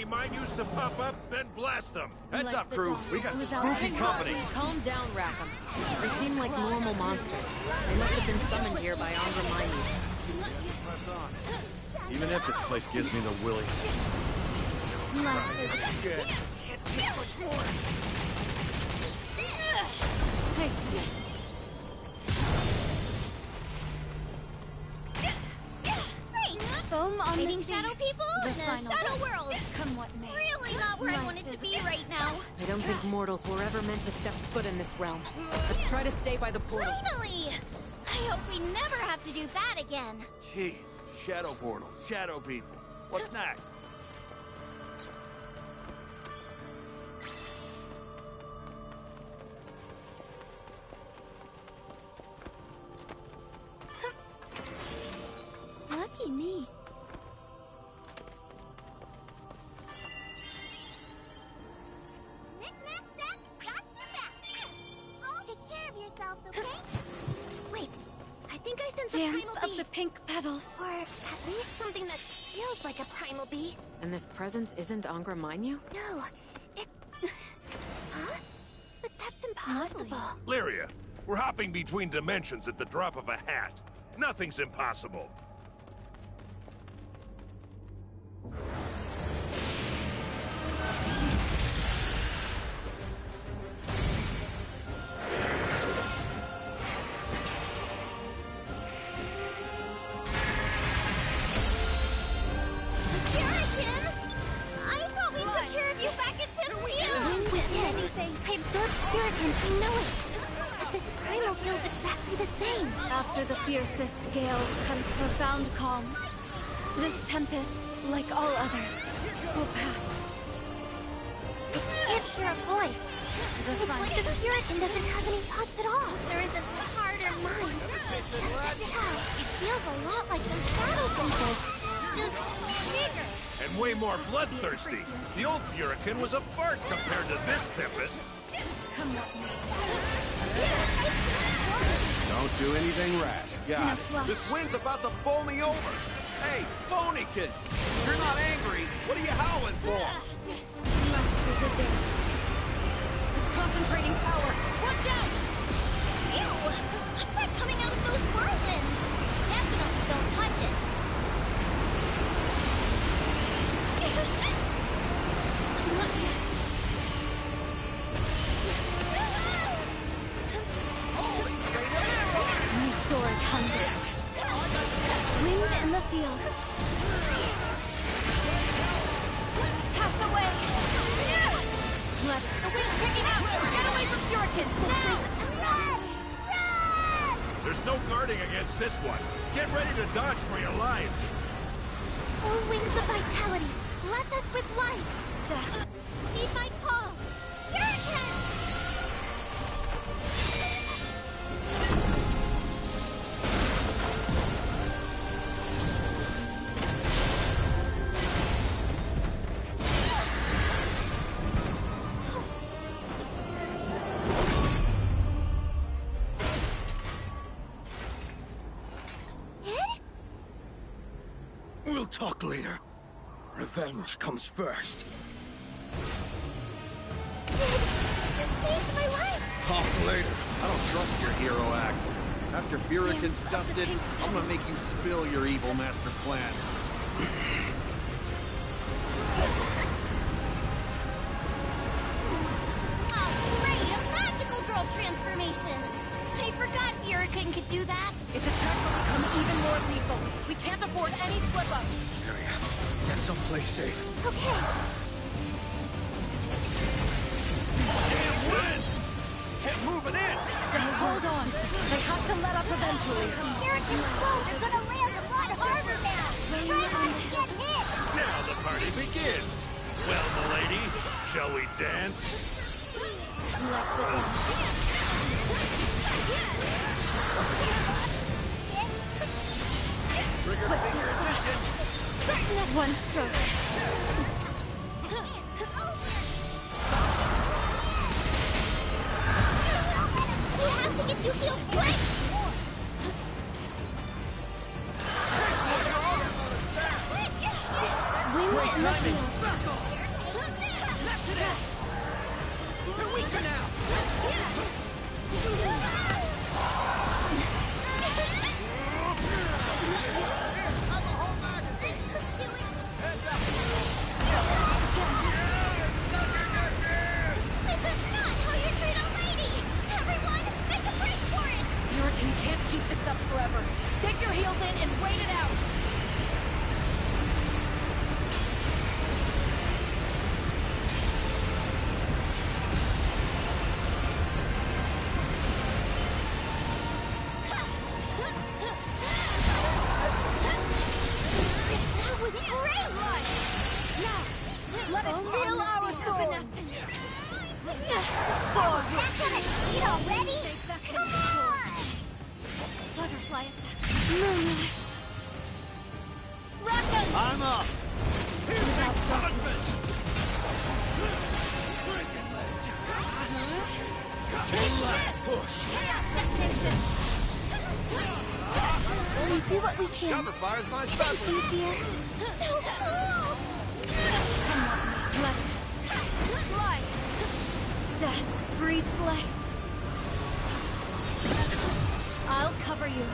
Mainyus to pop up, then blast them. Heads up, crew. We got spooky company. Calm down, Rackham. They seem like normal monsters. They must have been summoned here by Angra Mainyu. Even if this place gives me the willies. Can't take much more. Hey. Meeting shadow people in the shadow world. Come what may. Really not where I wanted to be right now. I don't think mortals were ever meant to step foot in this realm. Let's try to stay by the portal. Finally! I hope we never have to do that again. Jeez, shadow portal, shadow people. What's next? Lucky me. Or at least something that feels like a primal bee. And this presence isn't Angra Mainyu? No, it's... Huh? But that's impossible. Lyria, we're hopping between dimensions at the drop of a hat. Nothing's impossible. Bloodthirsty. The old Furican was a fart compared to this tempest. Come on. Don't do anything rash, guys. This wind's about to bowl me over. Hey, phony kid, if you're not angry, what are you howling for? It's concentrating power. Watch out! Ew! What's that coming out of those whirlwinds? Definitely don't touch it. My sword hungers. Winged in the field. Pass away. Let the wind pick it out. Get away from Furicans now. Run! Run! There's no guarding against this one. Get ready to dodge for your lives. Oh, wings of vitality. Bless us with life! Heed my call! Here it comes! Ed? We'll talk later. Revenge comes first. You saved my life! Talk later. I don't trust your hero act. After Furican's dusted, I'm gonna make you spill your evil master plan. Oh, great! A magical girl transformation! I forgot Furican could do that! Its attacks will become even more lethal. We can't afford any slip-up. Lyria, get someplace safe. Okay. Can't win! Can't move an inch! Then hold on. They have to let up eventually. Furican's clothes are gonna land a lot harder now! Try not to get hit! Now the party begins! Well, milady, shall we dance? Let the dance. Trigger finger attention! Starting at one stroke! We have to get you healed quick! Great timing! Back off! That's it out! We're weaker now! Keep this up forever. Take your heels in and wait it out. That was great luck. Now, let us feel our sword. That's on a seat already? Come on! Butterfly attack. Rocket! I'm up! Here's the punishment! Break it, leg! Take that! Push! Chaos technician! We do what we can. Cover fire's my special! Thank you, dear. So cool! Come on, left. Fly! Death breathes life. I'll cover you.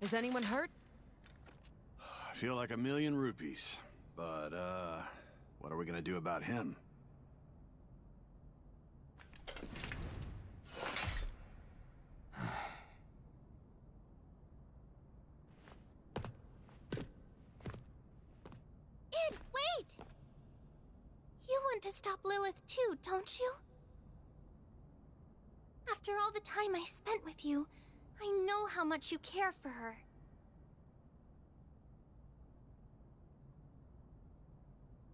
Is anyone hurt? I feel like $1,000,000 rupees. But, what are we gonna do about him? Id, wait! You want to stop Lilith too, don't you? After all the time I spent with you, I know how much you care for her.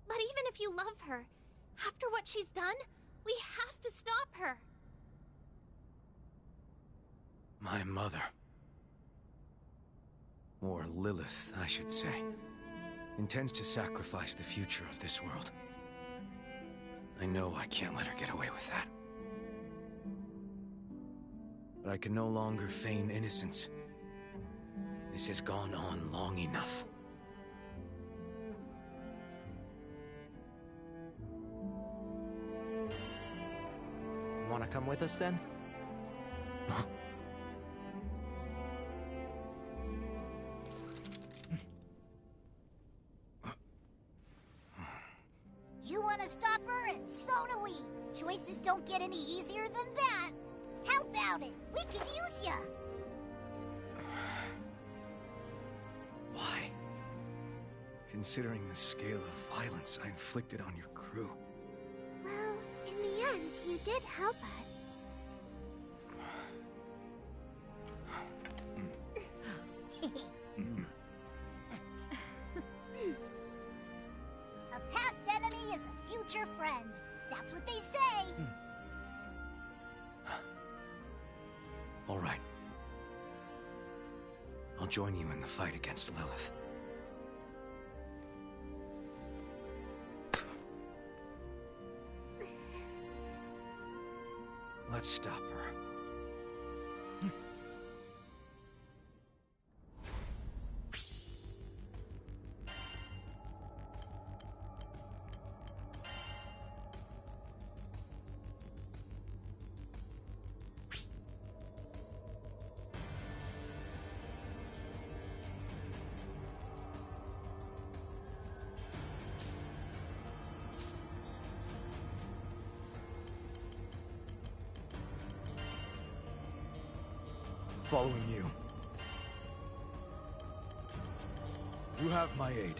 But even if you love her, after what she's done, we have to stop her. My mother. Or Lilith, I should say, intends to sacrifice the future of this world. I know I can't let her get away with that. But I can no longer feign innocence. This has gone on long enough. Want to come with us then? You want to stop her, and so do we. Choices don't get any easier than that. How about it? We could use ya. Why? Considering the scale of violence I inflicted on your crew. Well, in the end, you did help us. A past enemy is a future friend. That's what they say. All right. I'll join you in the fight against Lilith. Let's stop her. Following you. You have my aid.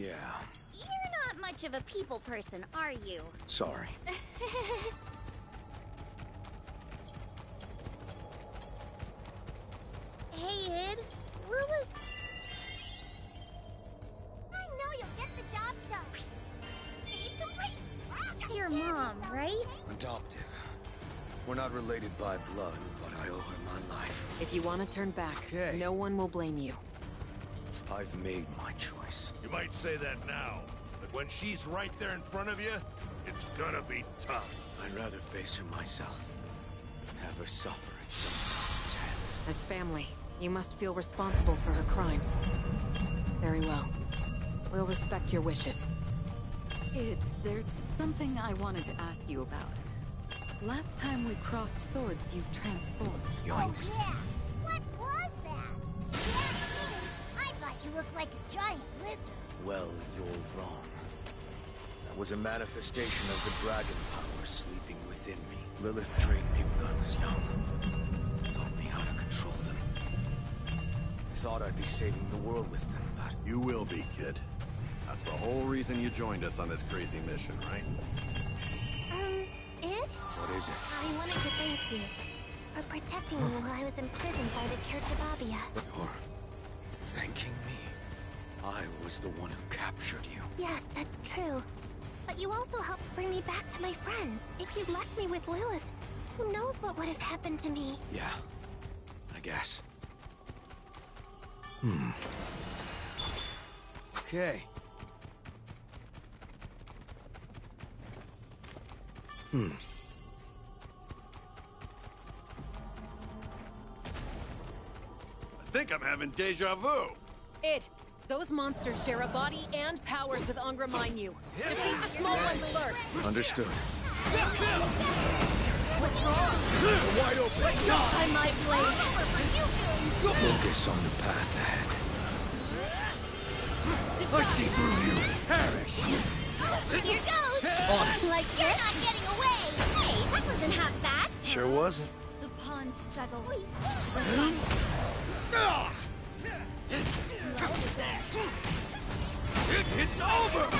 Yeah. You're not much of a people person, are you? Sorry. Hey, Id. I know you'll get the job done. It's your mom, right? Adoptive. We're not related by blood, but I owe her my life. If you want to turn back, okay. No one will blame you. I've made my choice. You might say that now, but when she's right there in front of you, it's gonna be tough. I'd rather face her myself and have her suffer at someone else's hands. As family, you must feel responsible for her crimes. Very well. We'll respect your wishes. Id, there's something I wanted to ask you about. Last time we crossed swords, you transformed. Yoink. Oh, yeah! What was that? Yeah, I thought you looked like a giant lizard. Well, you're wrong. That was a manifestation of the dragon power sleeping within me. Lilith trained me when I was young. Taught me how to control them. I thought I'd be saving the world with them, but... You will be, kid. That's the whole reason you joined us on this crazy mission, right? What is it? I wanted to thank you for protecting me while I was imprisoned by the Church of Abia. But you're thanking me? I was the one who captured you. Yes, that's true. But you also helped bring me back to my friends. If you'd left me with Lilith, who knows what would have happened to me? Yeah, I guess. Okay. I think I'm having deja vu. Id, those monsters share a body and powers with Angra Mainyu. Defeat the small ones first. Understood. What's wrong? Wide open. I might blame. Focus on the path ahead. I see through you. Perish. Here goes! Like you're not getting away! Hey, that wasn't half bad! Sure wasn't. The pond settles. It's over!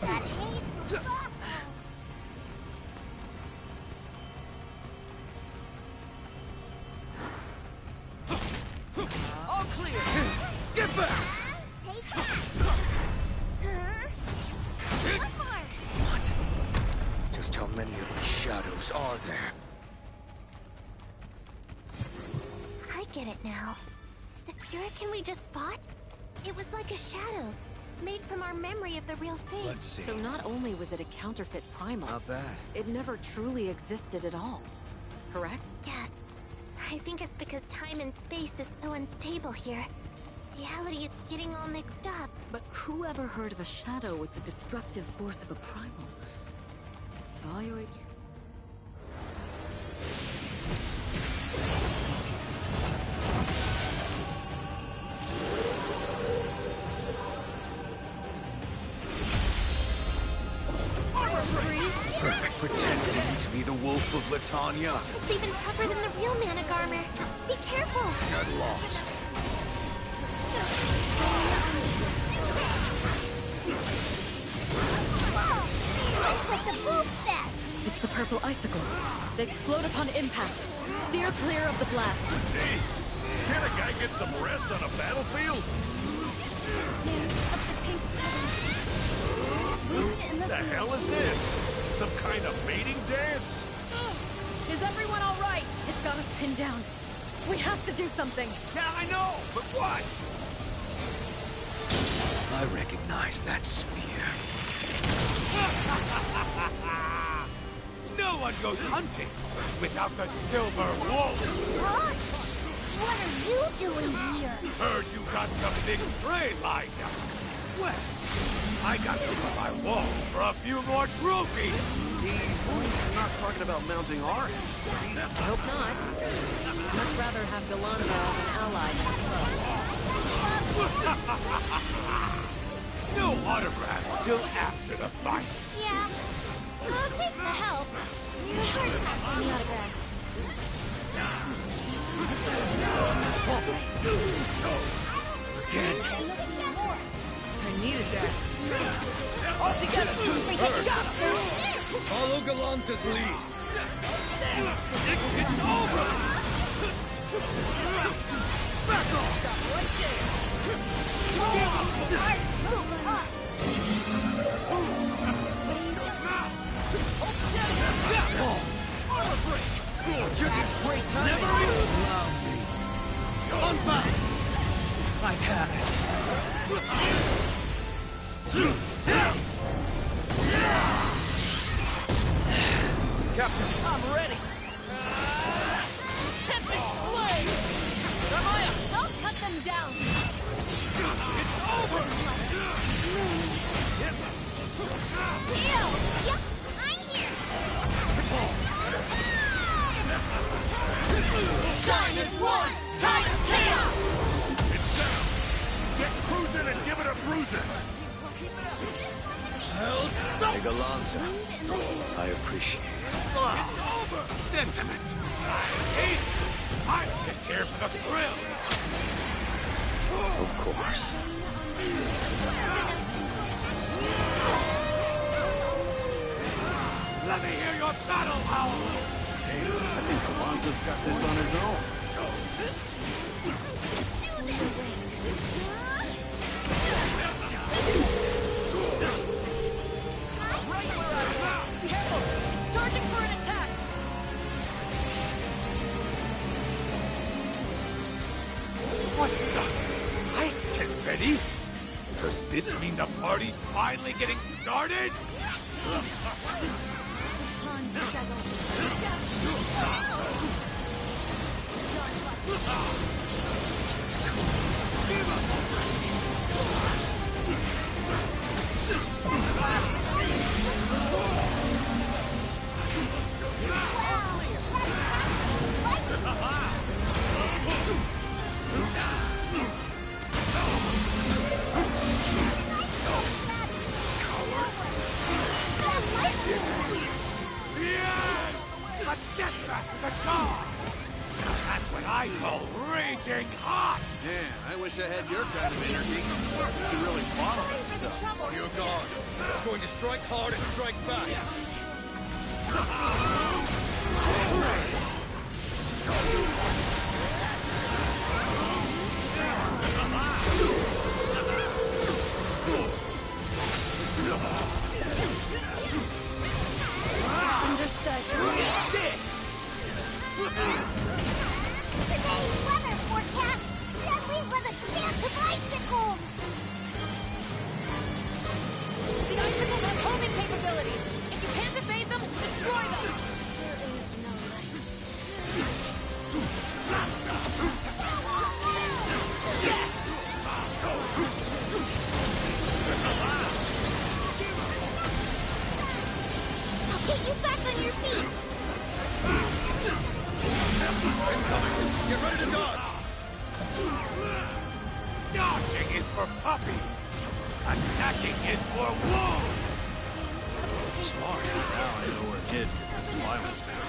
That is awful! So not only was it a counterfeit primal, not bad. It never truly existed at all, correct? Yes. I think it's because time and space is so unstable here. Reality is getting all mixed up. But who ever heard of a shadow with the destructive force of a primal? Vayoy. Tanya. It's even tougher than the real Manic Armor. Be careful. Got lost. Whoa! Looks like the boom set. It's the purple icicles. They explode upon impact. Steer clear of the blast. Hey, can a guy get some rest on a battlefield? What the hell is this? Some kind of mating dance? Is everyone all right? It's got us pinned down. We have to do something. Yeah, I know, but what? I recognize that spear. No one goes hunting without the silver wolf. Huh? What are you doing here? Heard you got some big prey lined up. Well, I got rid of my wolf for a few more trophies. We're not talking about mounting our heads. I hope not. Much rather have Galanza as an ally than a foe. No autographs till after the fight. Yeah. I'll take the help. But hard pass on the autographs. I needed that. All together! Follow Galanza's lead! It's over! Back off! Stop right there! Armor break! Just great time! Never even allow me! Unbound! I've had it! Captain, I'm ready! I'll cut them down! It's over! Yep, I'm here! Shine is one! Time chaos! It's down! Get cruising and give it a bruising! Hell's stop! Galanza, I appreciate it. It's over! Sentiment! I hate it! I'm just here for the thrill! Of course. Let me hear your battle howl! Hey, I think Galanza's got this on his own. So... do this! Right where I'm at! Careful! Charging for an attack! What the? I get ready? Does this mean the party's finally getting started? Get back to the car! That's what I call raging hot! Man, I wish I had your kind of energy. You should really bottle this stuff. You're gone. It's going to strike hard and strike fast. Understood. Today's weather forecast says we were the chance of icicles! The icicles have homing capabilities! If you can't evade them, destroy them! There is no life. Yes! I'll get you back on your feet! Incoming! Get ready to dodge! Dodging is for puppies! Attacking is for wolves! Smart. Now I know where it did. That's why I was there.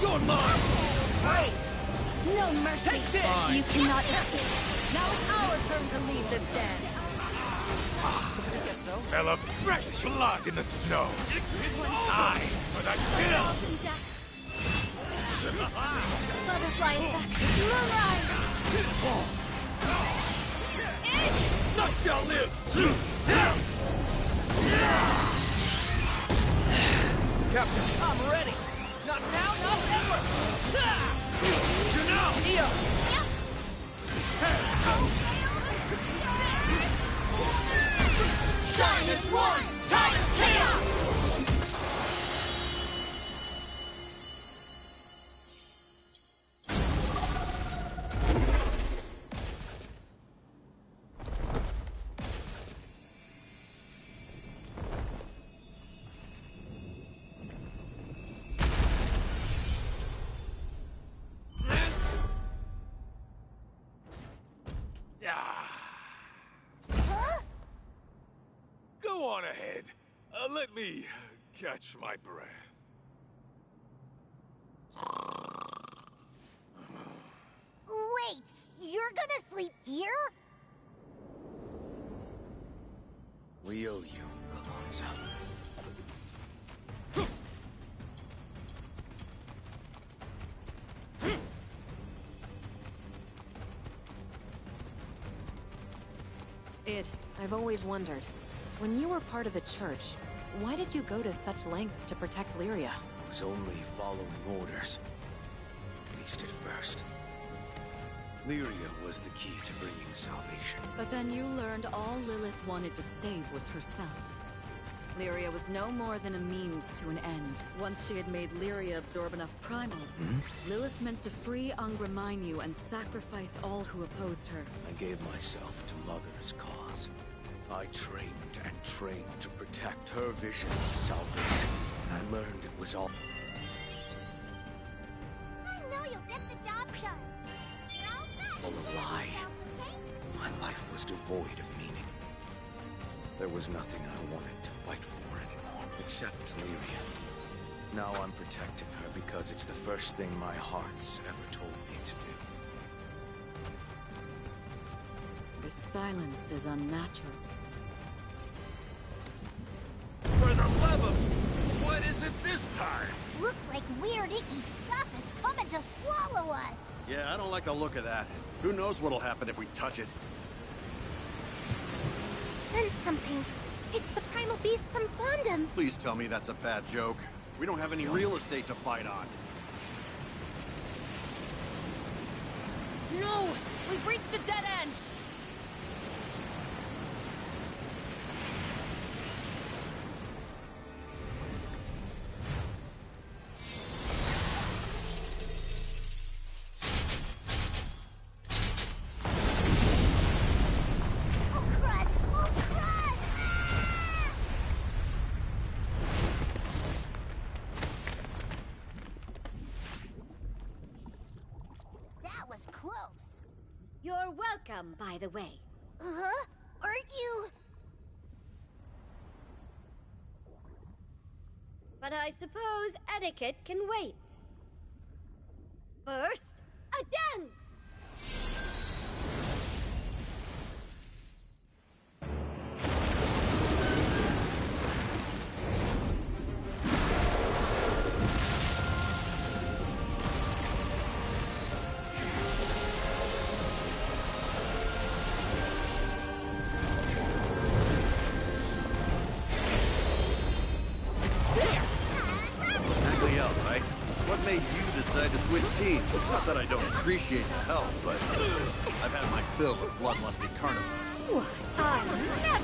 You're mine! Wait! No mercy! Take this! Fine. You cannot escape! Now it's our turn to leave this den! I guess so. Smell of fresh blood in the snow! It's time for the kill! Butterfly effect! Moonrise! None shall live! Captain, I'm ready! Not now, not ever! Janelle! Neo! Yep! Shine is one! Time chaos! Let me catch my breath. Wait! You're gonna sleep here? Id, I've always wondered, when you were part of the church, why did you go to such lengths to protect Lyria? I was only following orders. At least at first. Lyria was the key to bringing salvation. But then you learned all Lilith wanted to save was herself. Lyria was no more than a means to an end. Once she had made Lyria absorb enough primals, Lilith meant to free Angra Mainyu and sacrifice all who opposed her. I gave myself to Mother's cause. I trained and trained to protect her vision of salvation. And I learned it was all... I know you'll get the job done. All a lie. My life was devoid of meaning. There was nothing I wanted to fight for anymore, except Lyria. Now I'm protecting her because it's the first thing my heart's ever told me to do. This silence is unnatural. For the love of... what is it this time? Looks like weird, icky stuff is coming to swallow us! Yeah, I don't like the look of that. Who knows what'll happen if we touch it? Something. It's the primal beast from Fondam. Please tell me that's a bad joke. We don't have any real estate to fight on. No! We've reached a dead end! By the way. Uh-huh. Aren't you? But I suppose etiquette can wait. First, a dance! Not that I don't appreciate the help, but I've had my fill with bloodlusty carnivores. I never!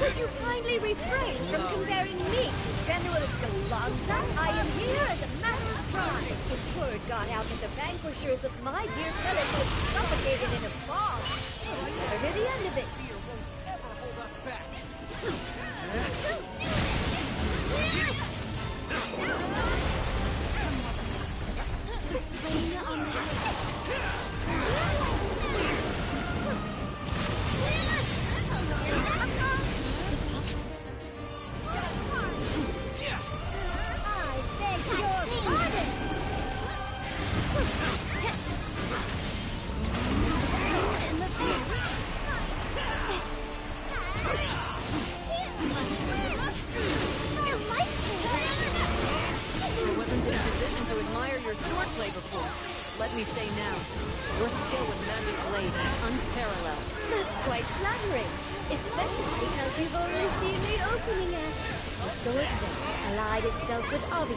Would you kindly refrain from comparing me to General Galanza? I am here as a matter of pride. The word got out that the vanquishers of my dear fellow were suffocated in a fog. You are near the end of it. Fear won't ever hold us back.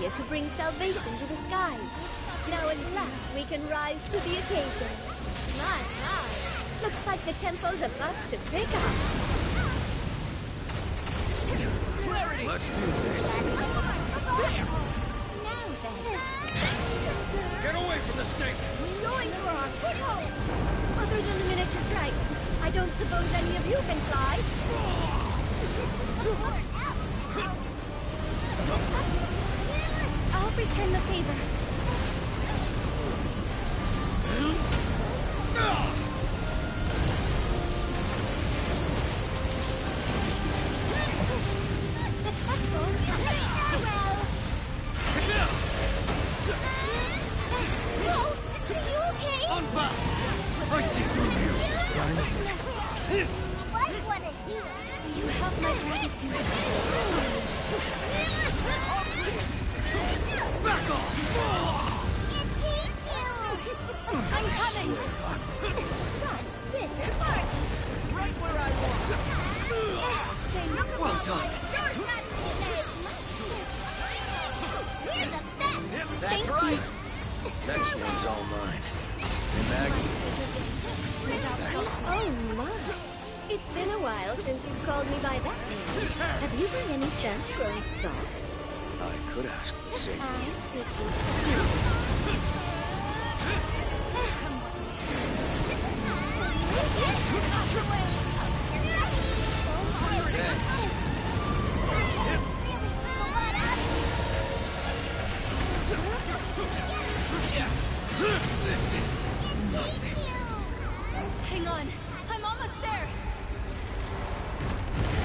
To bring salvation to the skies. Now at last we can rise to the occasion. My, looks like the tempo's about to pick up. Clarity. Let's do this. Now then. Get away from the snake! We're going for our foothold! Other than the miniature dragon, I don't suppose any of you can fly. I'll return the favor. Successful. Farewell. Whoa, are you okay? On back. I see through you. What would it be? You help my gratitude. Back off! It beats you! I'm coming! Son, bitter bargain! right where I want. Well done. We're the best. That's right. Next one's all mine. And Maglio. Oh my. It's been a while since you've called me by that name. Have you by any chance grown soft? I could ask the same. This is nothing. Hang on, I'm almost there.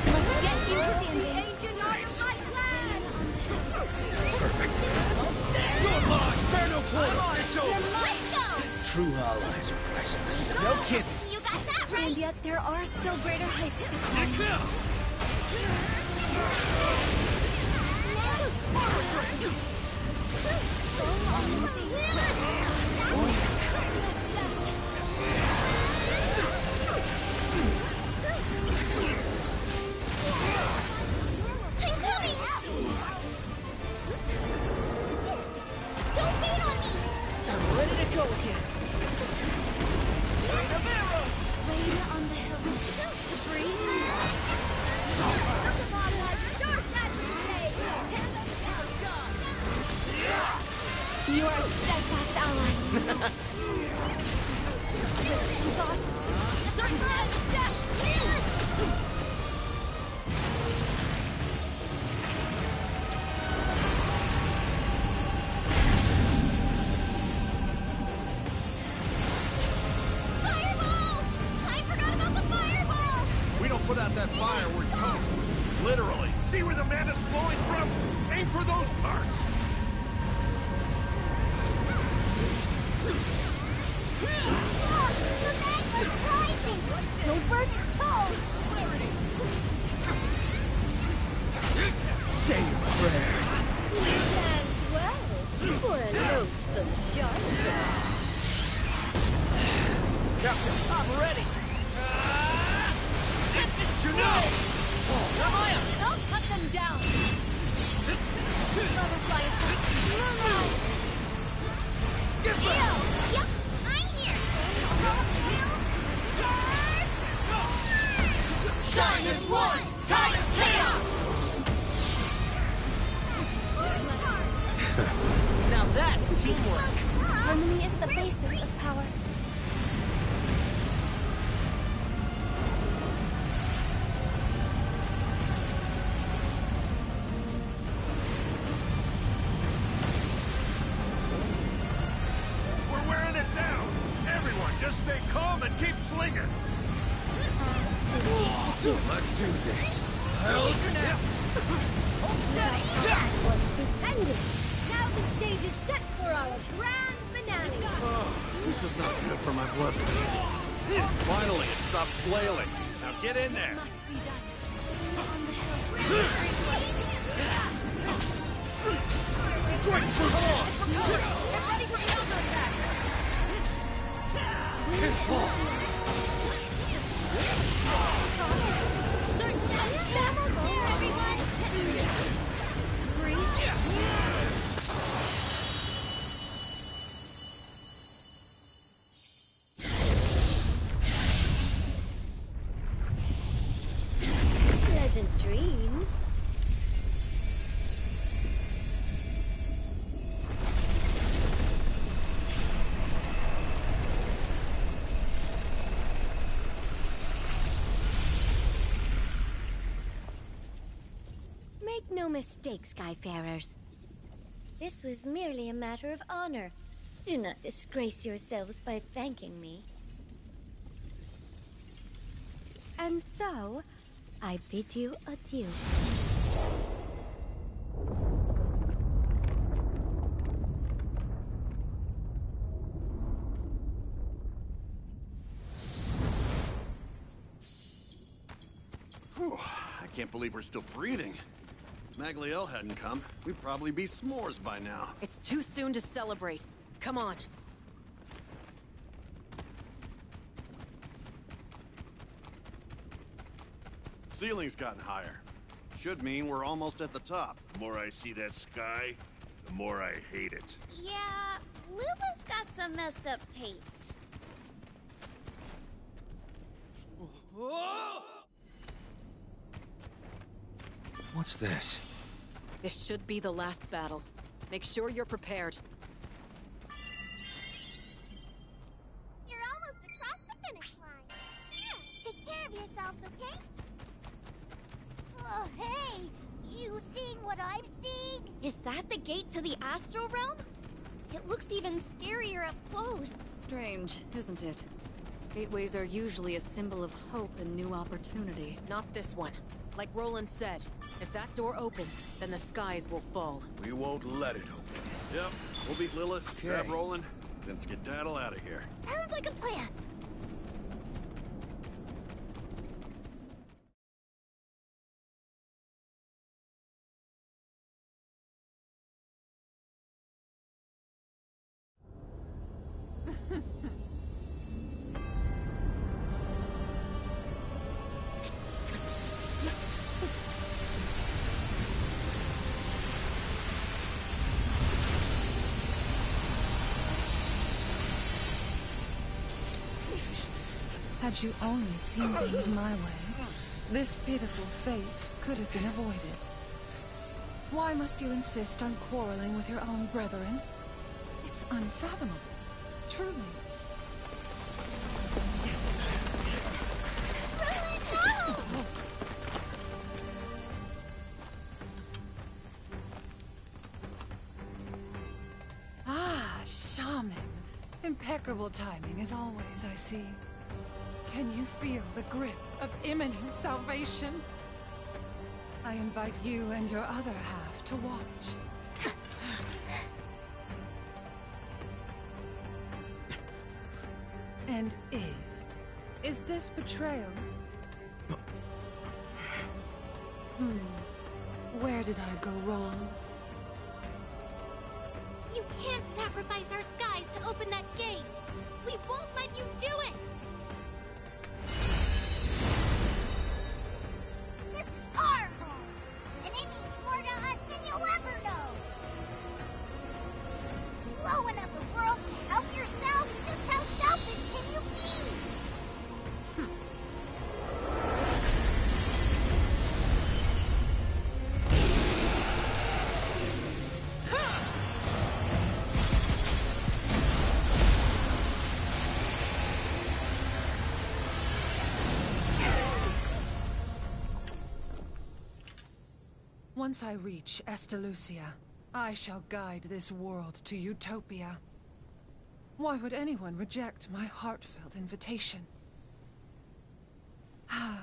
Let's get you to the ancient art of my clan. Perfect. You're mine. Spare no quarter. It's over. True allies are priceless. No kidding. You got that right. And yet there are still greater heights to climb. Make no mistake, Skyfarers. This was merely a matter of honor. Do not disgrace yourselves by thanking me. And so, I bid you adieu. Whew, I can't believe we're still breathing. If Magliel hadn't come, we'd probably be s'mores by now. It's too soon to celebrate. Come on. ceiling's gotten higher. Should mean we're almost at the top. The more I see that sky, the more I hate it. Yeah, Luba's got some messed up taste. What's this? This should be the last battle. Make sure you're prepared. You're almost across the finish line. Yeah, take care of yourself, okay? Oh, hey! You seeing what I'm seeing? Is that the gate to the Astral Realm? It looks even scarier up close. Strange, isn't it? Gateways are usually a symbol of hope and new opportunity. Not this one. Like Roland said, if that door opens, then the skies will fall. We won't let it open. Yep, we'll beat Lilith, grab Roland, then skedaddle out of here. Sounds like a plan. Had you only seen things my way, this pitiful fate could have been avoided. Why must you insist on quarreling with your own brethren? It's unfathomable, truly. Roland, no! Ah, shaman. Impeccable timing, as always, I see. Can you feel the grip of imminent salvation? I invite you and your other half to watch. And Id, is this betrayal? Where did I go wrong? You can't sacrifice our skies to open that gate! We won't let you do it! Once I reach Estalucia, I shall guide this world to utopia. Why would anyone reject my heartfelt invitation? Ah,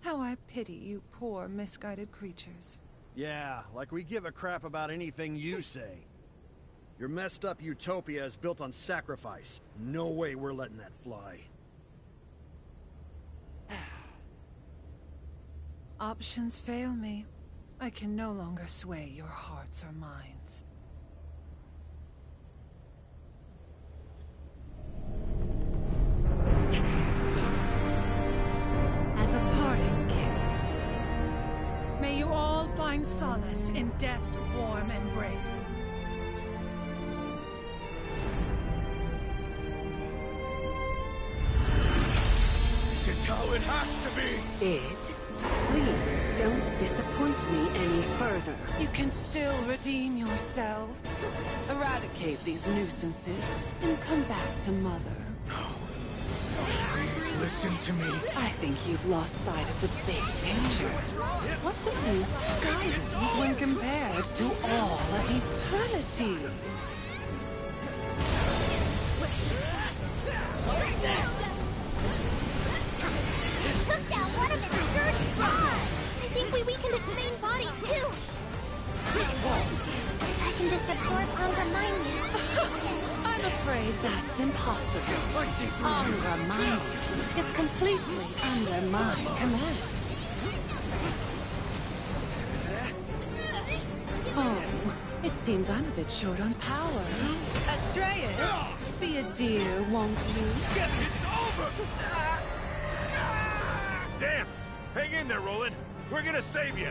how I pity you poor misguided creatures. Yeah, like we give a crap about anything you say. Your messed up utopia is built on sacrifice. No way we're letting that fly. Options fail me. I can no longer sway your hearts or minds. As a parting gift, may you all find solace in death's warm embrace. This is how it has to be! It? Please, don't disappoint me any further. You can still redeem yourself, eradicate these nuisances, and come back to Mother. No. No, please listen to me. I think you've lost sight of the big picture. What's the use of guidance when compared to all of eternity? Look at this! It took down one of its dirty rods! I think we weakened its main body, too! If I can just absorb Angra Mainyu... I'm afraid that's impossible. Angra Mainyu is completely under my command. Oh, it seems I'm a bit short on power. Astraeus, be a dear, won't you? It's over! Damn! Hang in there, Roland. We're gonna save you.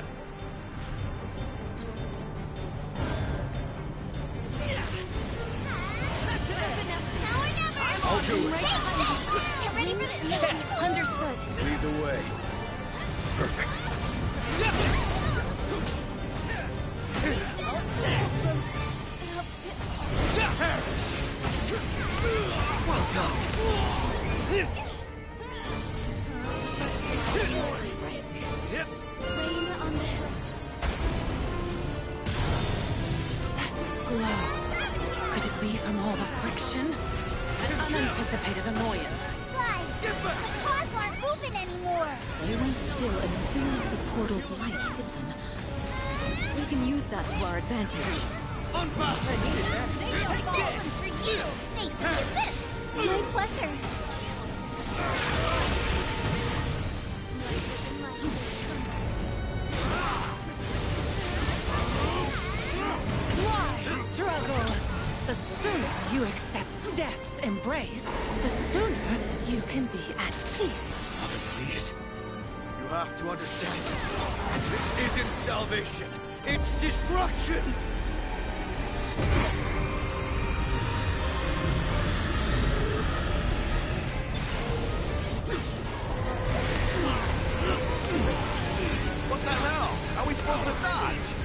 I'll do it. Get ready for this. Yes. Understood. Lead the way. Perfect. Well done. Rain on the hills. That glow. Could it be from all the friction? An unanticipated annoyance. Guys, the claws aren't moving anymore. They went still as soon as the portal's light hit them. We can use that to our advantage. Unbound! I needed that. Take this! For you. Thanks for the assist. My pleasure. Why struggle? The sooner you accept death. Embrace, the sooner you can be at peace. Mother, please. You have to understand. This isn't salvation. It's destruction! What the hell? How are we supposed to dodge?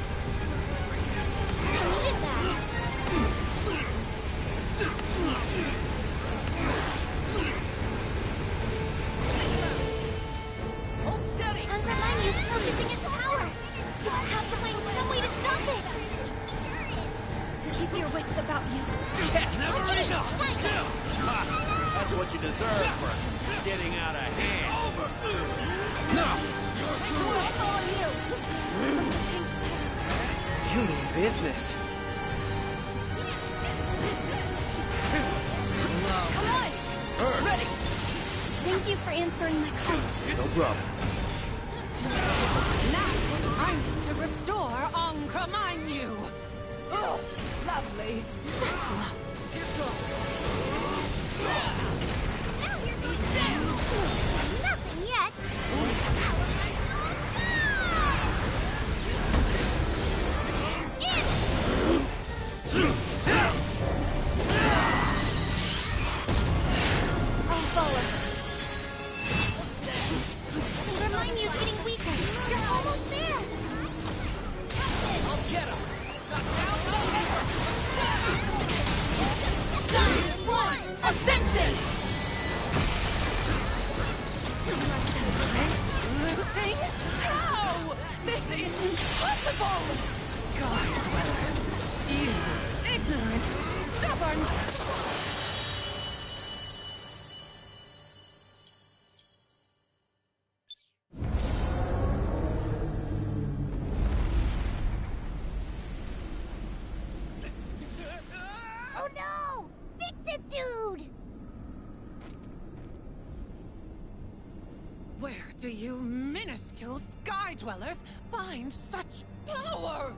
Do you minuscule sky dwellers find such power?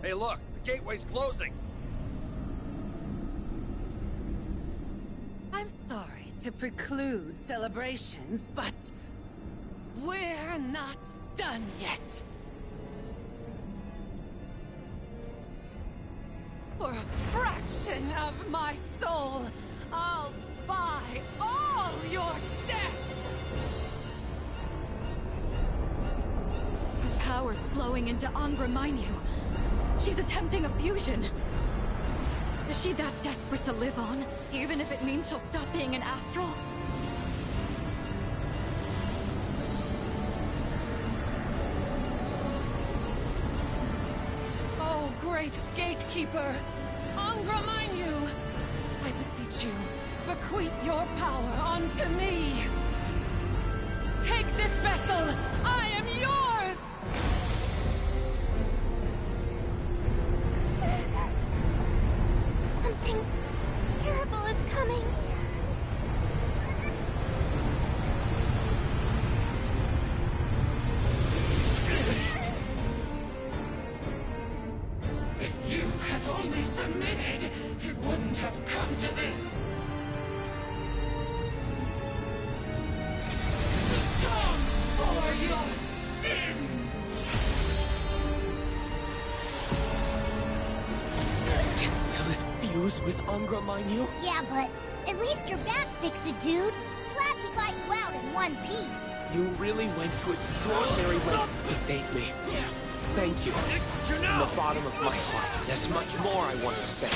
Hey, look, the gateway's closing. I'm sorry to preclude celebrations, but we're not done yet. For a fraction of my soul, I'll buy all your death! Her power's flowing into Angra Mainyu. She's attempting a fusion. Is she that desperate to live on, even if it means she'll stop being an astral? Oh, great gatekeeper! Angra Mainyu! I beseech you. Bequeath your power onto me! Take this vessel! I am yours! Something terrible is coming! If you had only submitted, it wouldn't have come to this! with Angra Mainyu? Yeah, but at least your back fixed it, dude. Glad we got you out in one piece. You really went to extraordinary lengths to thank me. Yeah. Thank you. From the bottom of my heart, there's much more I want to say.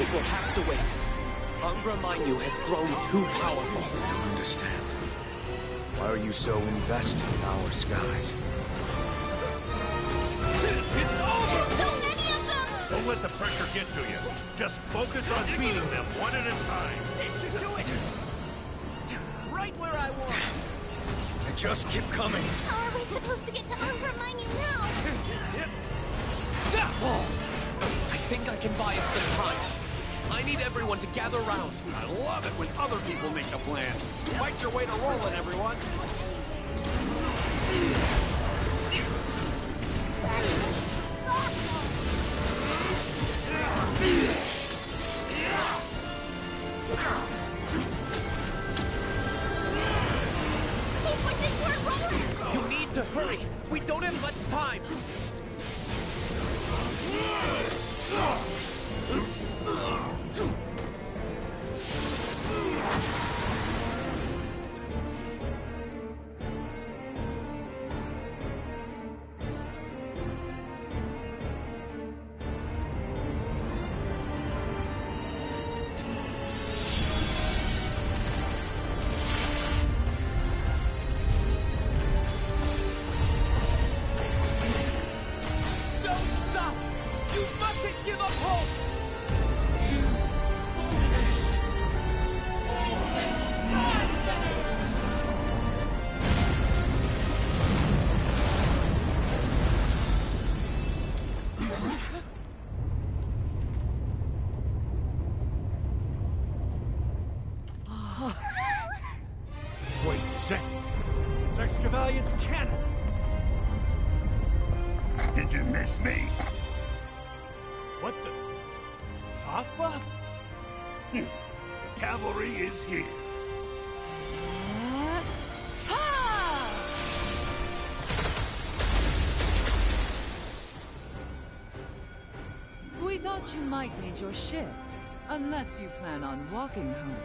It will have to wait. Angra Mainyu has grown too powerful. I don't understand. Why are you so invested in our skies? It's over! So many of them! Don't let the pressure get to you. Just focus on beating them one at a time. They should do it! Right where I want. They just keep coming. How are we supposed to get to Angra Mainyu now? I think I can buy us some time. I need everyone to gather around. I love it when other people make the plan. Fight your way to Roland, everyone. You need to hurry. We don't have much time. It's Excavallion's cannon! Did you miss me? What the... Sothba? The cavalry is here. We thought you might need your ship, unless you plan on walking home.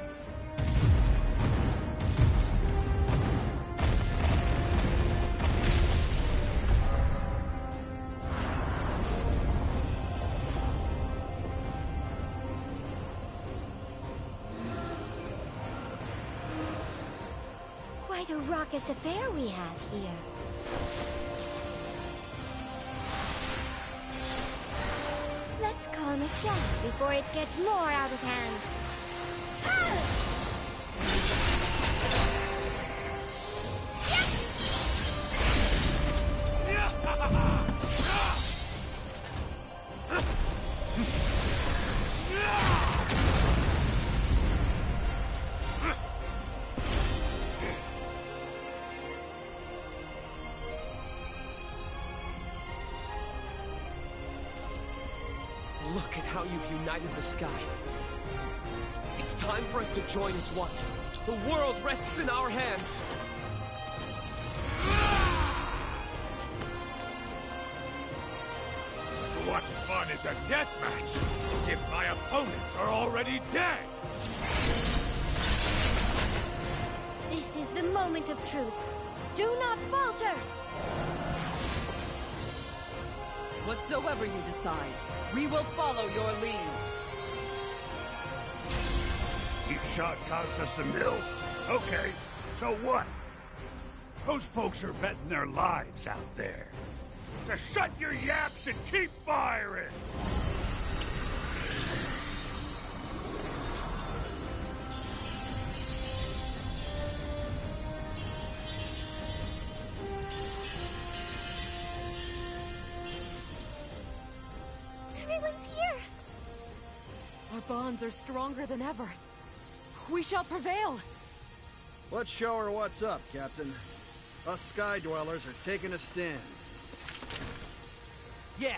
Quite a raucous affair we have here. Let's calm it down before it gets more out of hand. Look at how you've united the sky. It's time for us to join as one. The world rests in our hands. What fun is a death match if my opponents are already dead? This is the moment of truth. Do not falter. Whatsoever you decide, we will follow your lead. You shot cost us a mill? Okay, so what? Those folks are betting their lives out there. So shut your yaps and keep firing! Bonds are stronger than ever. We shall prevail. Let's show her what's up, Captain. Us Sky Dwellers are taking a stand. Yeah.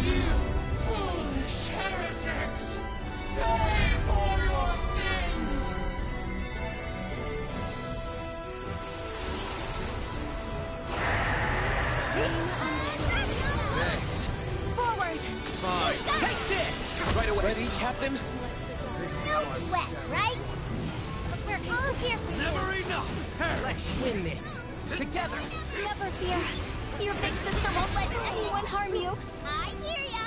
You foolish heretics! Die for your sins! Good. away. Ready, Captain? No sweat, right? But we're all here for you. Never enough! Hey, let's win this. Together! Never fear. Your big sister won't let anyone harm you. I hear ya!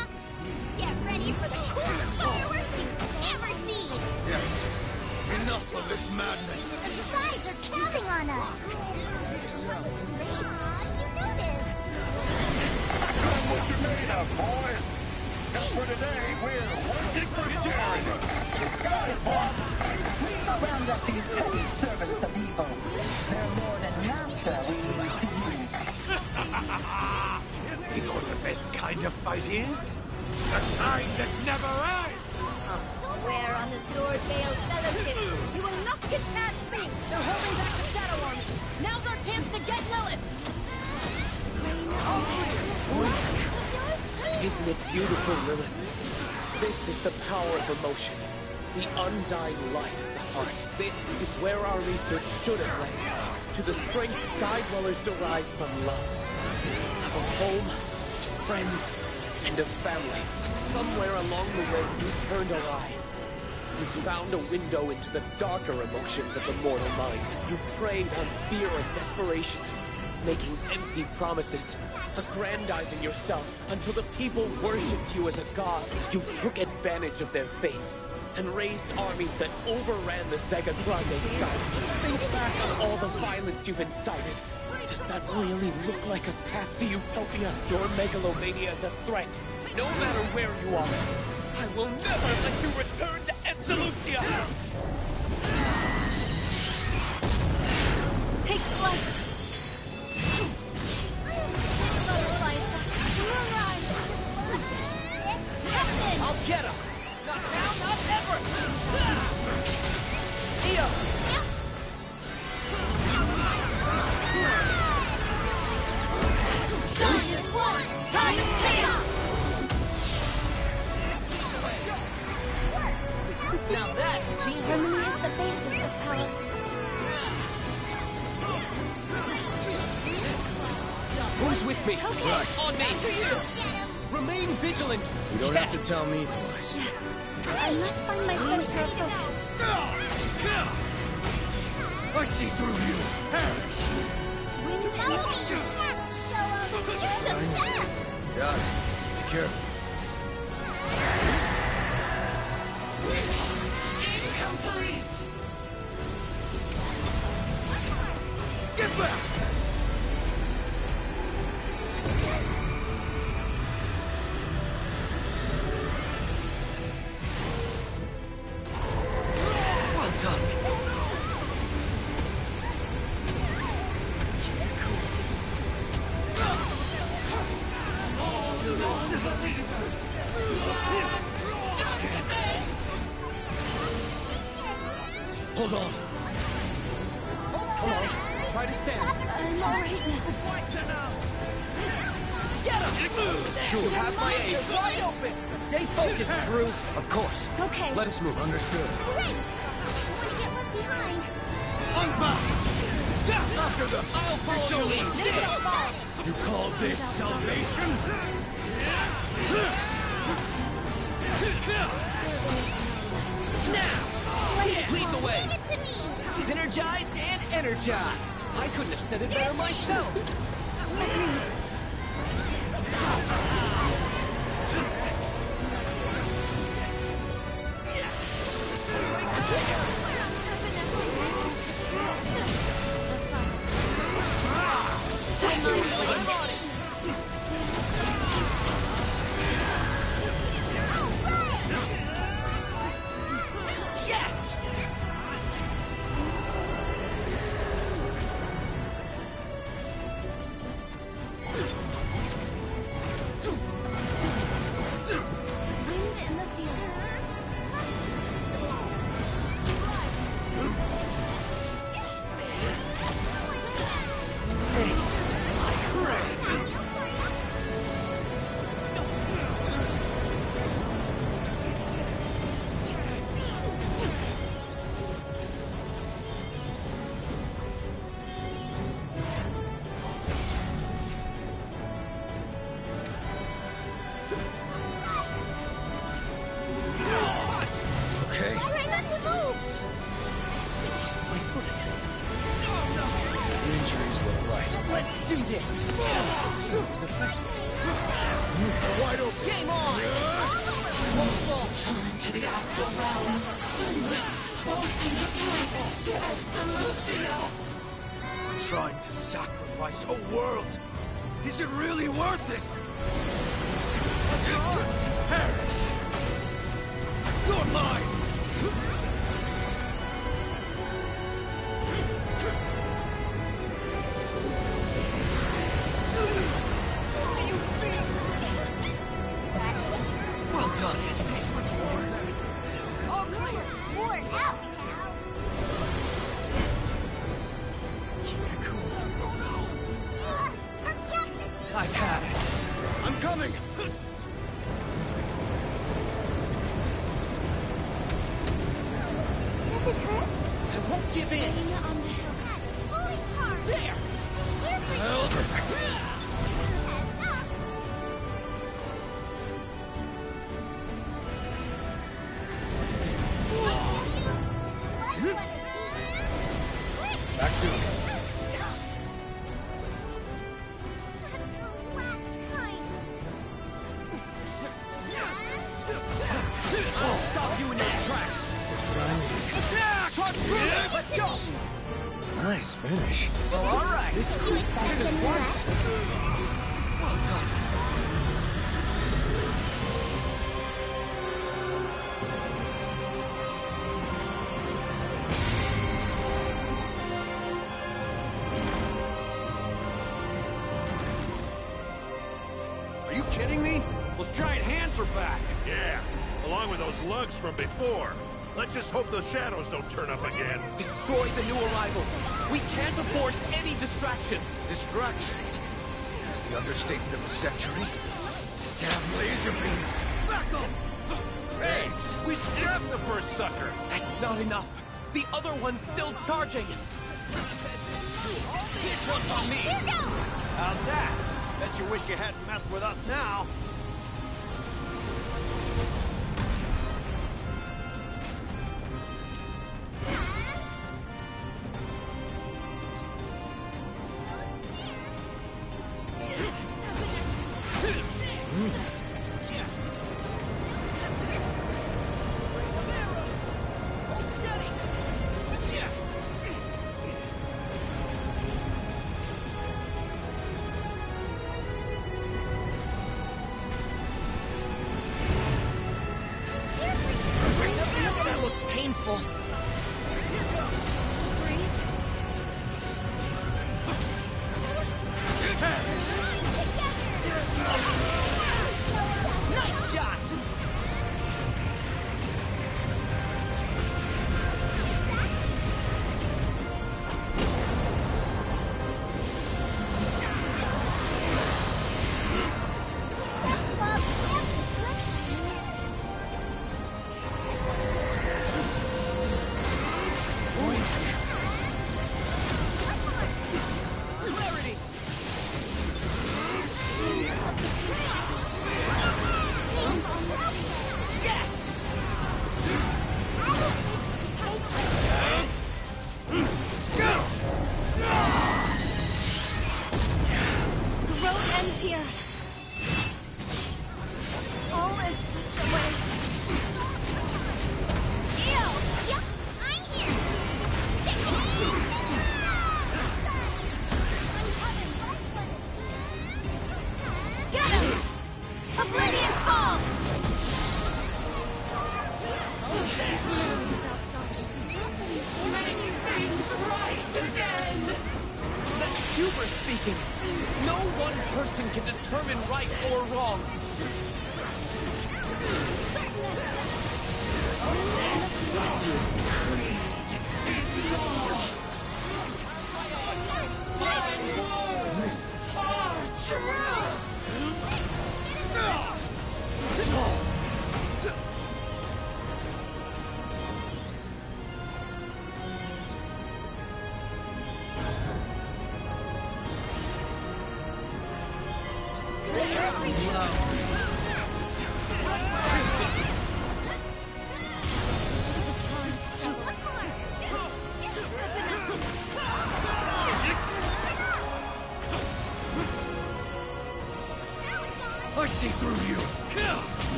Get ready for the coolest fireworks you've ever seen! Yes. Enough of this madness! The sides are counting on us! Gosh, you know this! Come what you made of, boys! And for today, we're working for charity! You got it, boy! We round up these petty servants of evil. They're more than master we need to use. You know what the best kind of fight is? The kind that never ends! Swear on the Sword Veil Fellowship, you will not get past me! They're holding back the Shadow Army! Now's our chance to get Lilith! Isn't it beautiful, Lilith? This is the power of emotion, the undying light of the heart. This is where our research should have led, to the strength Sky Dwellers derive from love. From home, friends, and a family. Somewhere along the way, you turned a eye. You found a window into the darker emotions of the mortal mind. You preyed on fear and desperation, making empty promises, aggrandizing yourself until the people worshipped you as a god. You took advantage of their faith and raised armies that overran the Zegagrande sky. Think back on all the violence you've incited. Does that really look like a path to utopia? Your megalomania is a threat, no matter where you are. I will never let you return to Estalucia! Take flight! I'll get him! Not now, not ever! Io! Shine is one! Time is chaos! Now that's team! Harmony is the basis of power. Who's with me? Okay. Right. On me! Remain vigilant! You don't have to tell me twice. Yes. I must find my center of focus. I see through you! Perish! Wind and you're the best! Got it. Be careful. Incomplete! Get back! Well done. Hold on. Come on. Try to stand. I'm all right now. Get him! Sure. Have my aim. Wide open. Stay focused, Drew. Of course. Okay. Let us move. Understood. Great. I want to get left behind. Unbound. After them. I'll follow you. You call this salvation? Now. Lead the way! Give it to me! Synergized and energized! I couldn't have said it better myself! injuries look light. Let's do this! So it was effective. Wide open! Game on! One turn to the Astral Realm. We're trying to sacrifice a world. Is it really worth it? Perish! You're mine! What do you think? Well done! All clear! War out! Keep it cool. I've had it! I'm coming! Give in! On the hill. Fully charged! There! Well, perfect! Heads up! Back to me. That's the last time! I'll stop you in your tracks! Attack! Charge through! Nice finish. Well, all right. This you expect this one. Well done. Are you kidding me? Those giant hands are back. Yeah, along with those lugs from before. Let's just hope those shadows don't turn up again. Destroy the new arrivals. We can't afford any distractions. Distractions? That's the understatement of the century. Stab laser beams. Back up! Eggs! We snapped the first sucker. That's not enough. The other one's still charging. This one's on me. Here goes! How's that? Bet you wish you hadn't messed with us now.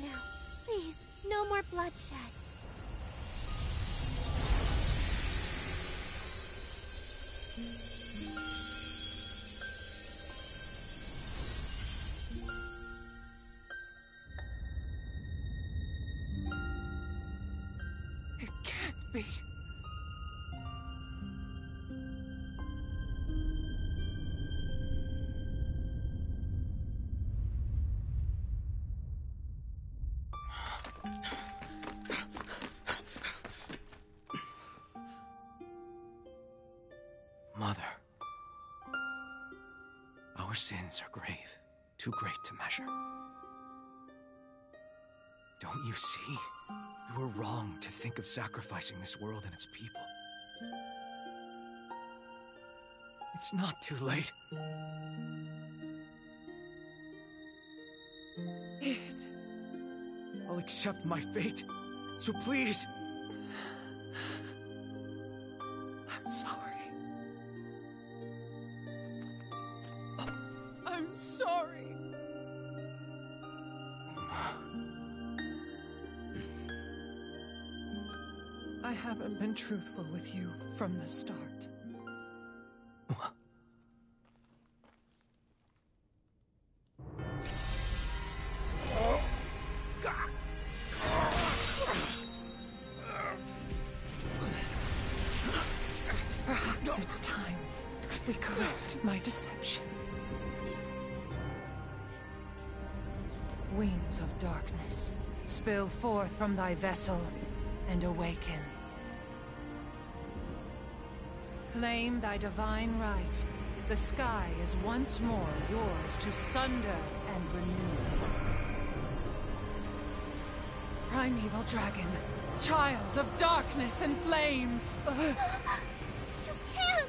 Now, please, no more bloodshed. It can't be. Sins are grave, too great to measure. Don't you see? We were wrong to think of sacrificing this world and its people. It's not too late. Id. I'll accept my fate, so please. I'm sorry. I've been truthful with you from the start. We correct my deception. Wings of darkness, spill forth from thy vessel and awaken. Claim thy divine right. The sky is once more yours to sunder and renew. Primeval dragon, child of darkness and flames. You can't!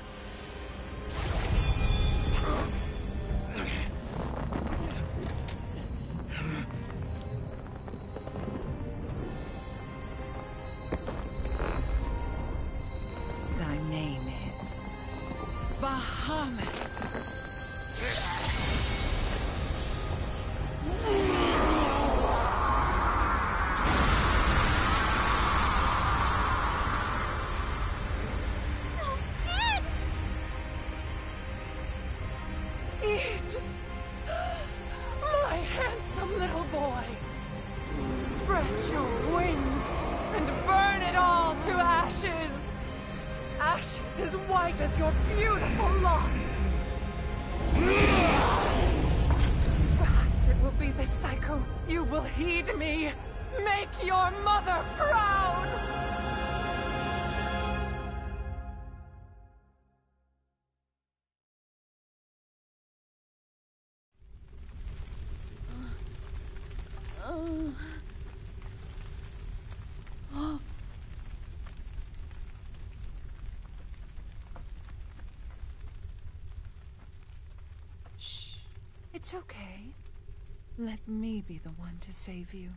It's okay. Let me be the one to save you.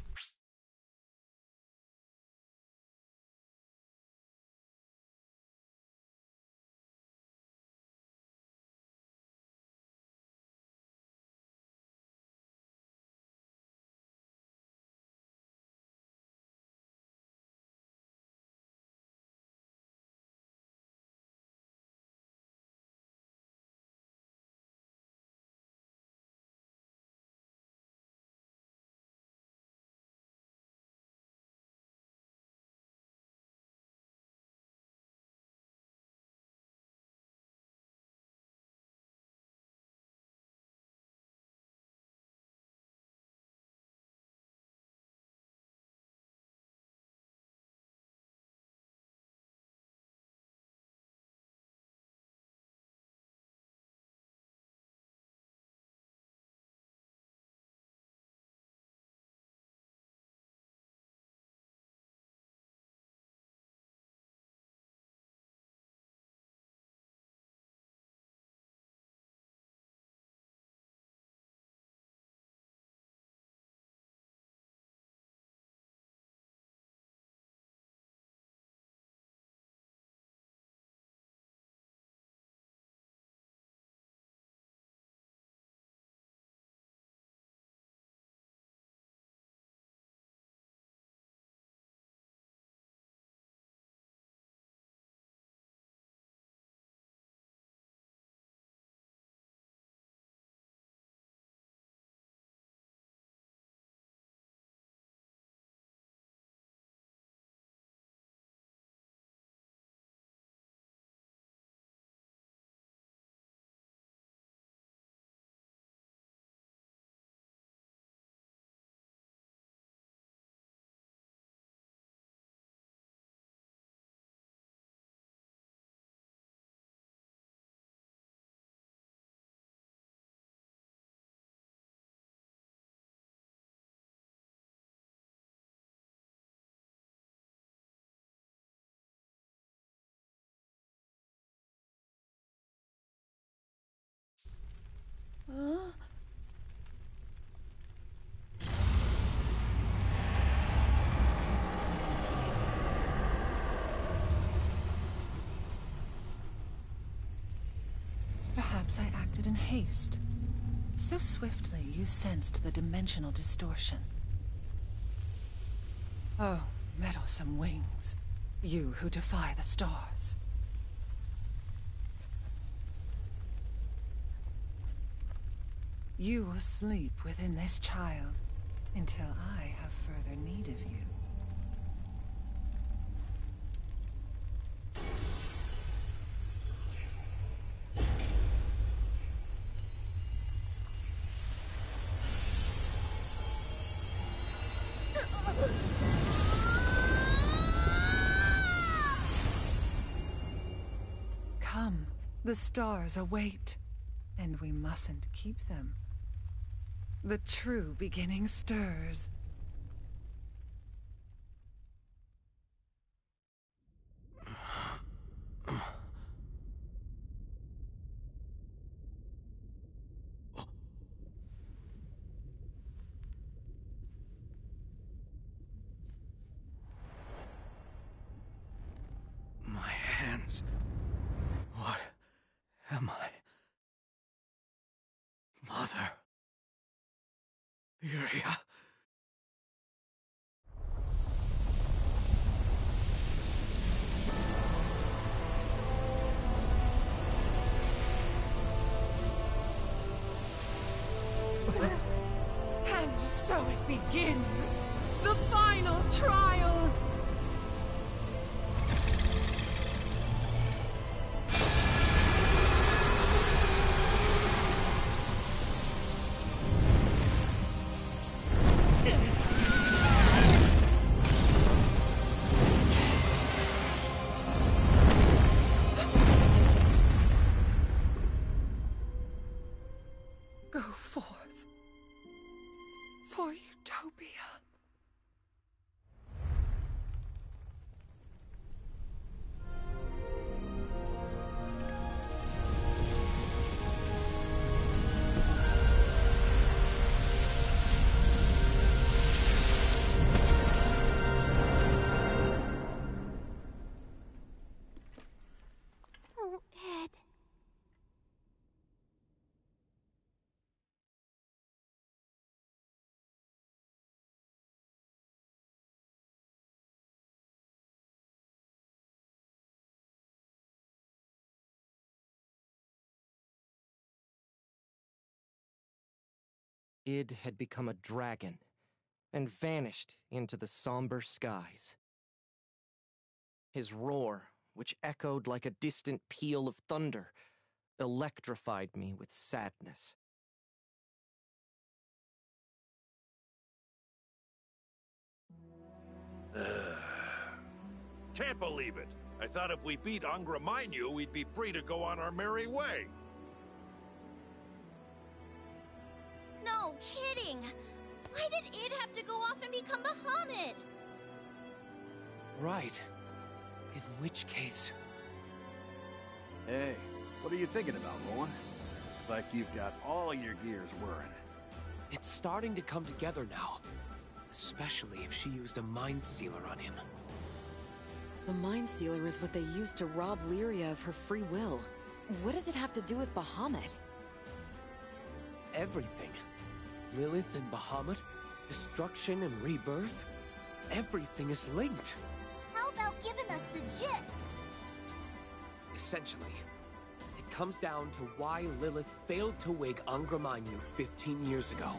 Huh? Perhaps I acted in haste. So swiftly you sensed the dimensional distortion. Oh, meddlesome wings. You who defy the stars. You will sleep within this child, until I have further need of you. The stars await, and we mustn't keep them. The true beginning stirs. Lyria. And so it begins, the final trial. Id had become a dragon, and vanished into the somber skies. His roar, which echoed like a distant peal of thunder, electrified me with sadness. Can't believe it! I thought if we beat Angra Mainyu, we'd be free to go on our merry way! No kidding! Why did Id have to go off and become Bahamut? Right. In which case... Hey, what are you thinking about, Rowan? It's like you've got all your gears whirring. It's starting to come together now. Especially if she used a mind sealer on him. The mind sealer is what they used to rob Lyria of her free will. What does it have to do with Bahamut? Everything. Lilith and Bahamut, destruction and rebirth, everything is linked. How about giving us the gist? Essentially, it comes down to why Lilith failed to wake Angra Mainyu 15 years ago.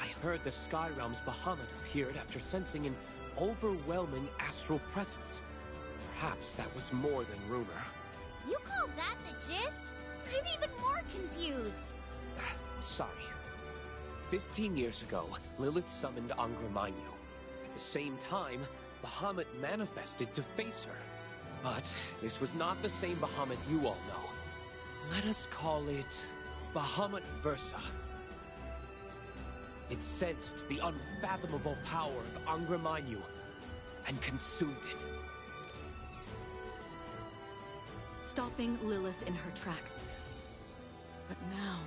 I heard the Sky Realm's Bahamut appeared after sensing an overwhelming astral presence. Perhaps that was more than rumor. You call that the gist? I'm even more confused. Sorry. 15 years ago, Lilith summoned Angra Mainyu. At the same time, Bahamut manifested to face her. But this was not the same Bahamut you all know. Let us call it Bahamut Versa. It sensed the unfathomable power of Angra Mainyu and consumed it. Stopping Lilith in her tracks. But now...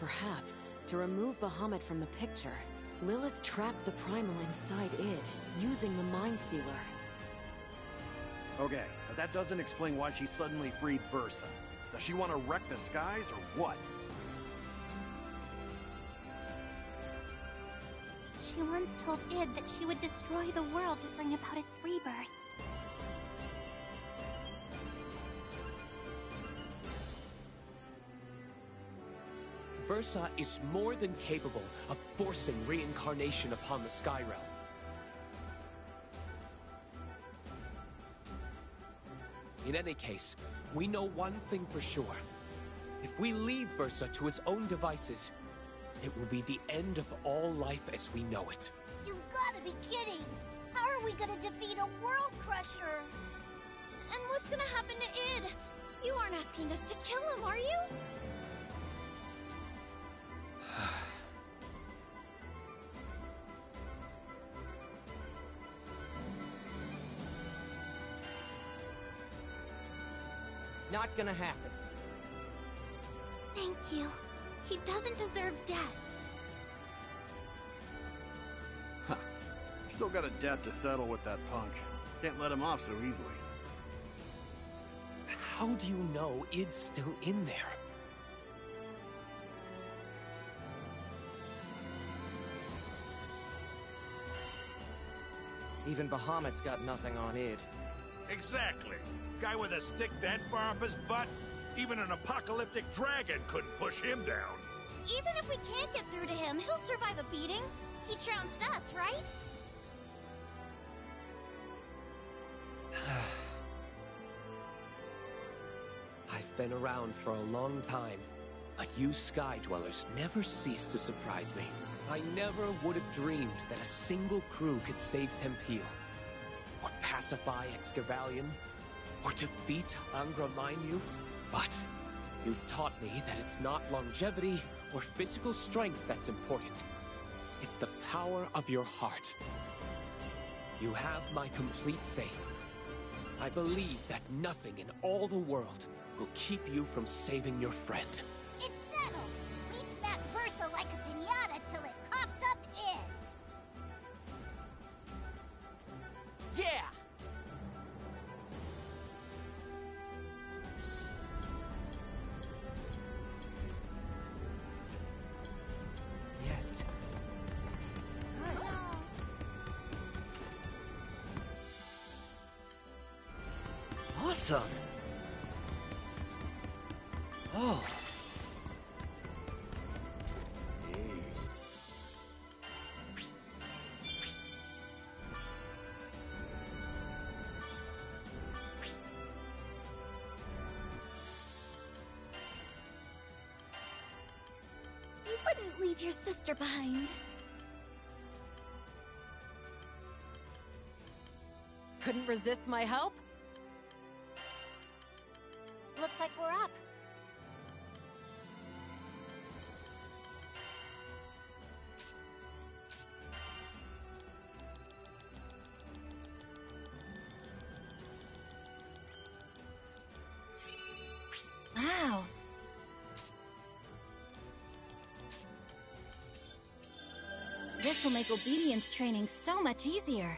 Perhaps, to remove Bahamut from the picture, Lilith trapped the primal inside Id, using the mind sealer. Okay, but that doesn't explain why she suddenly freed Versa. Does she want to wreck the skies, or what? She once told Id that she would destroy the world to bring about its rebirth. Versa is more than capable of forcing reincarnation upon the Sky Realm. In any case, we know one thing for sure. If we leave Versa to its own devices, it will be the end of all life as we know it. You've got to be kidding! How are we gonna defeat a World Crusher? And what's gonna happen to Id? You aren't asking us to kill him, are you? Not gonna happen. Thank you. He doesn't deserve death. Huh. Still got a debt to settle with that punk. Can't let him off so easily. How do you know Id's still in there? Even Bahamut's got nothing on Id. Exactly. Guy with a stick that far up his butt? Even an apocalyptic dragon couldn't push him down. Even if we can't get through to him, he'll survive a beating. He trounced us, right? I've been around for a long time, but you Sky Dwellers never cease to surprise me. I never would have dreamed that a single crew could save Tempil, or pacify Excavalion, or defeat Angra Mainyu. But you've taught me that it's not longevity or physical strength that's important. It's the power of your heart. You have my complete faith. I believe that nothing in all the world will keep you from saving your friend. It's settled. We smack Versa like a piñata till it coughs up in. Yeah! Awesome. Oh. You wouldn't leave your sister behind. Couldn't resist my help? Looks like we're up. Wow. This will make obedience training so much easier.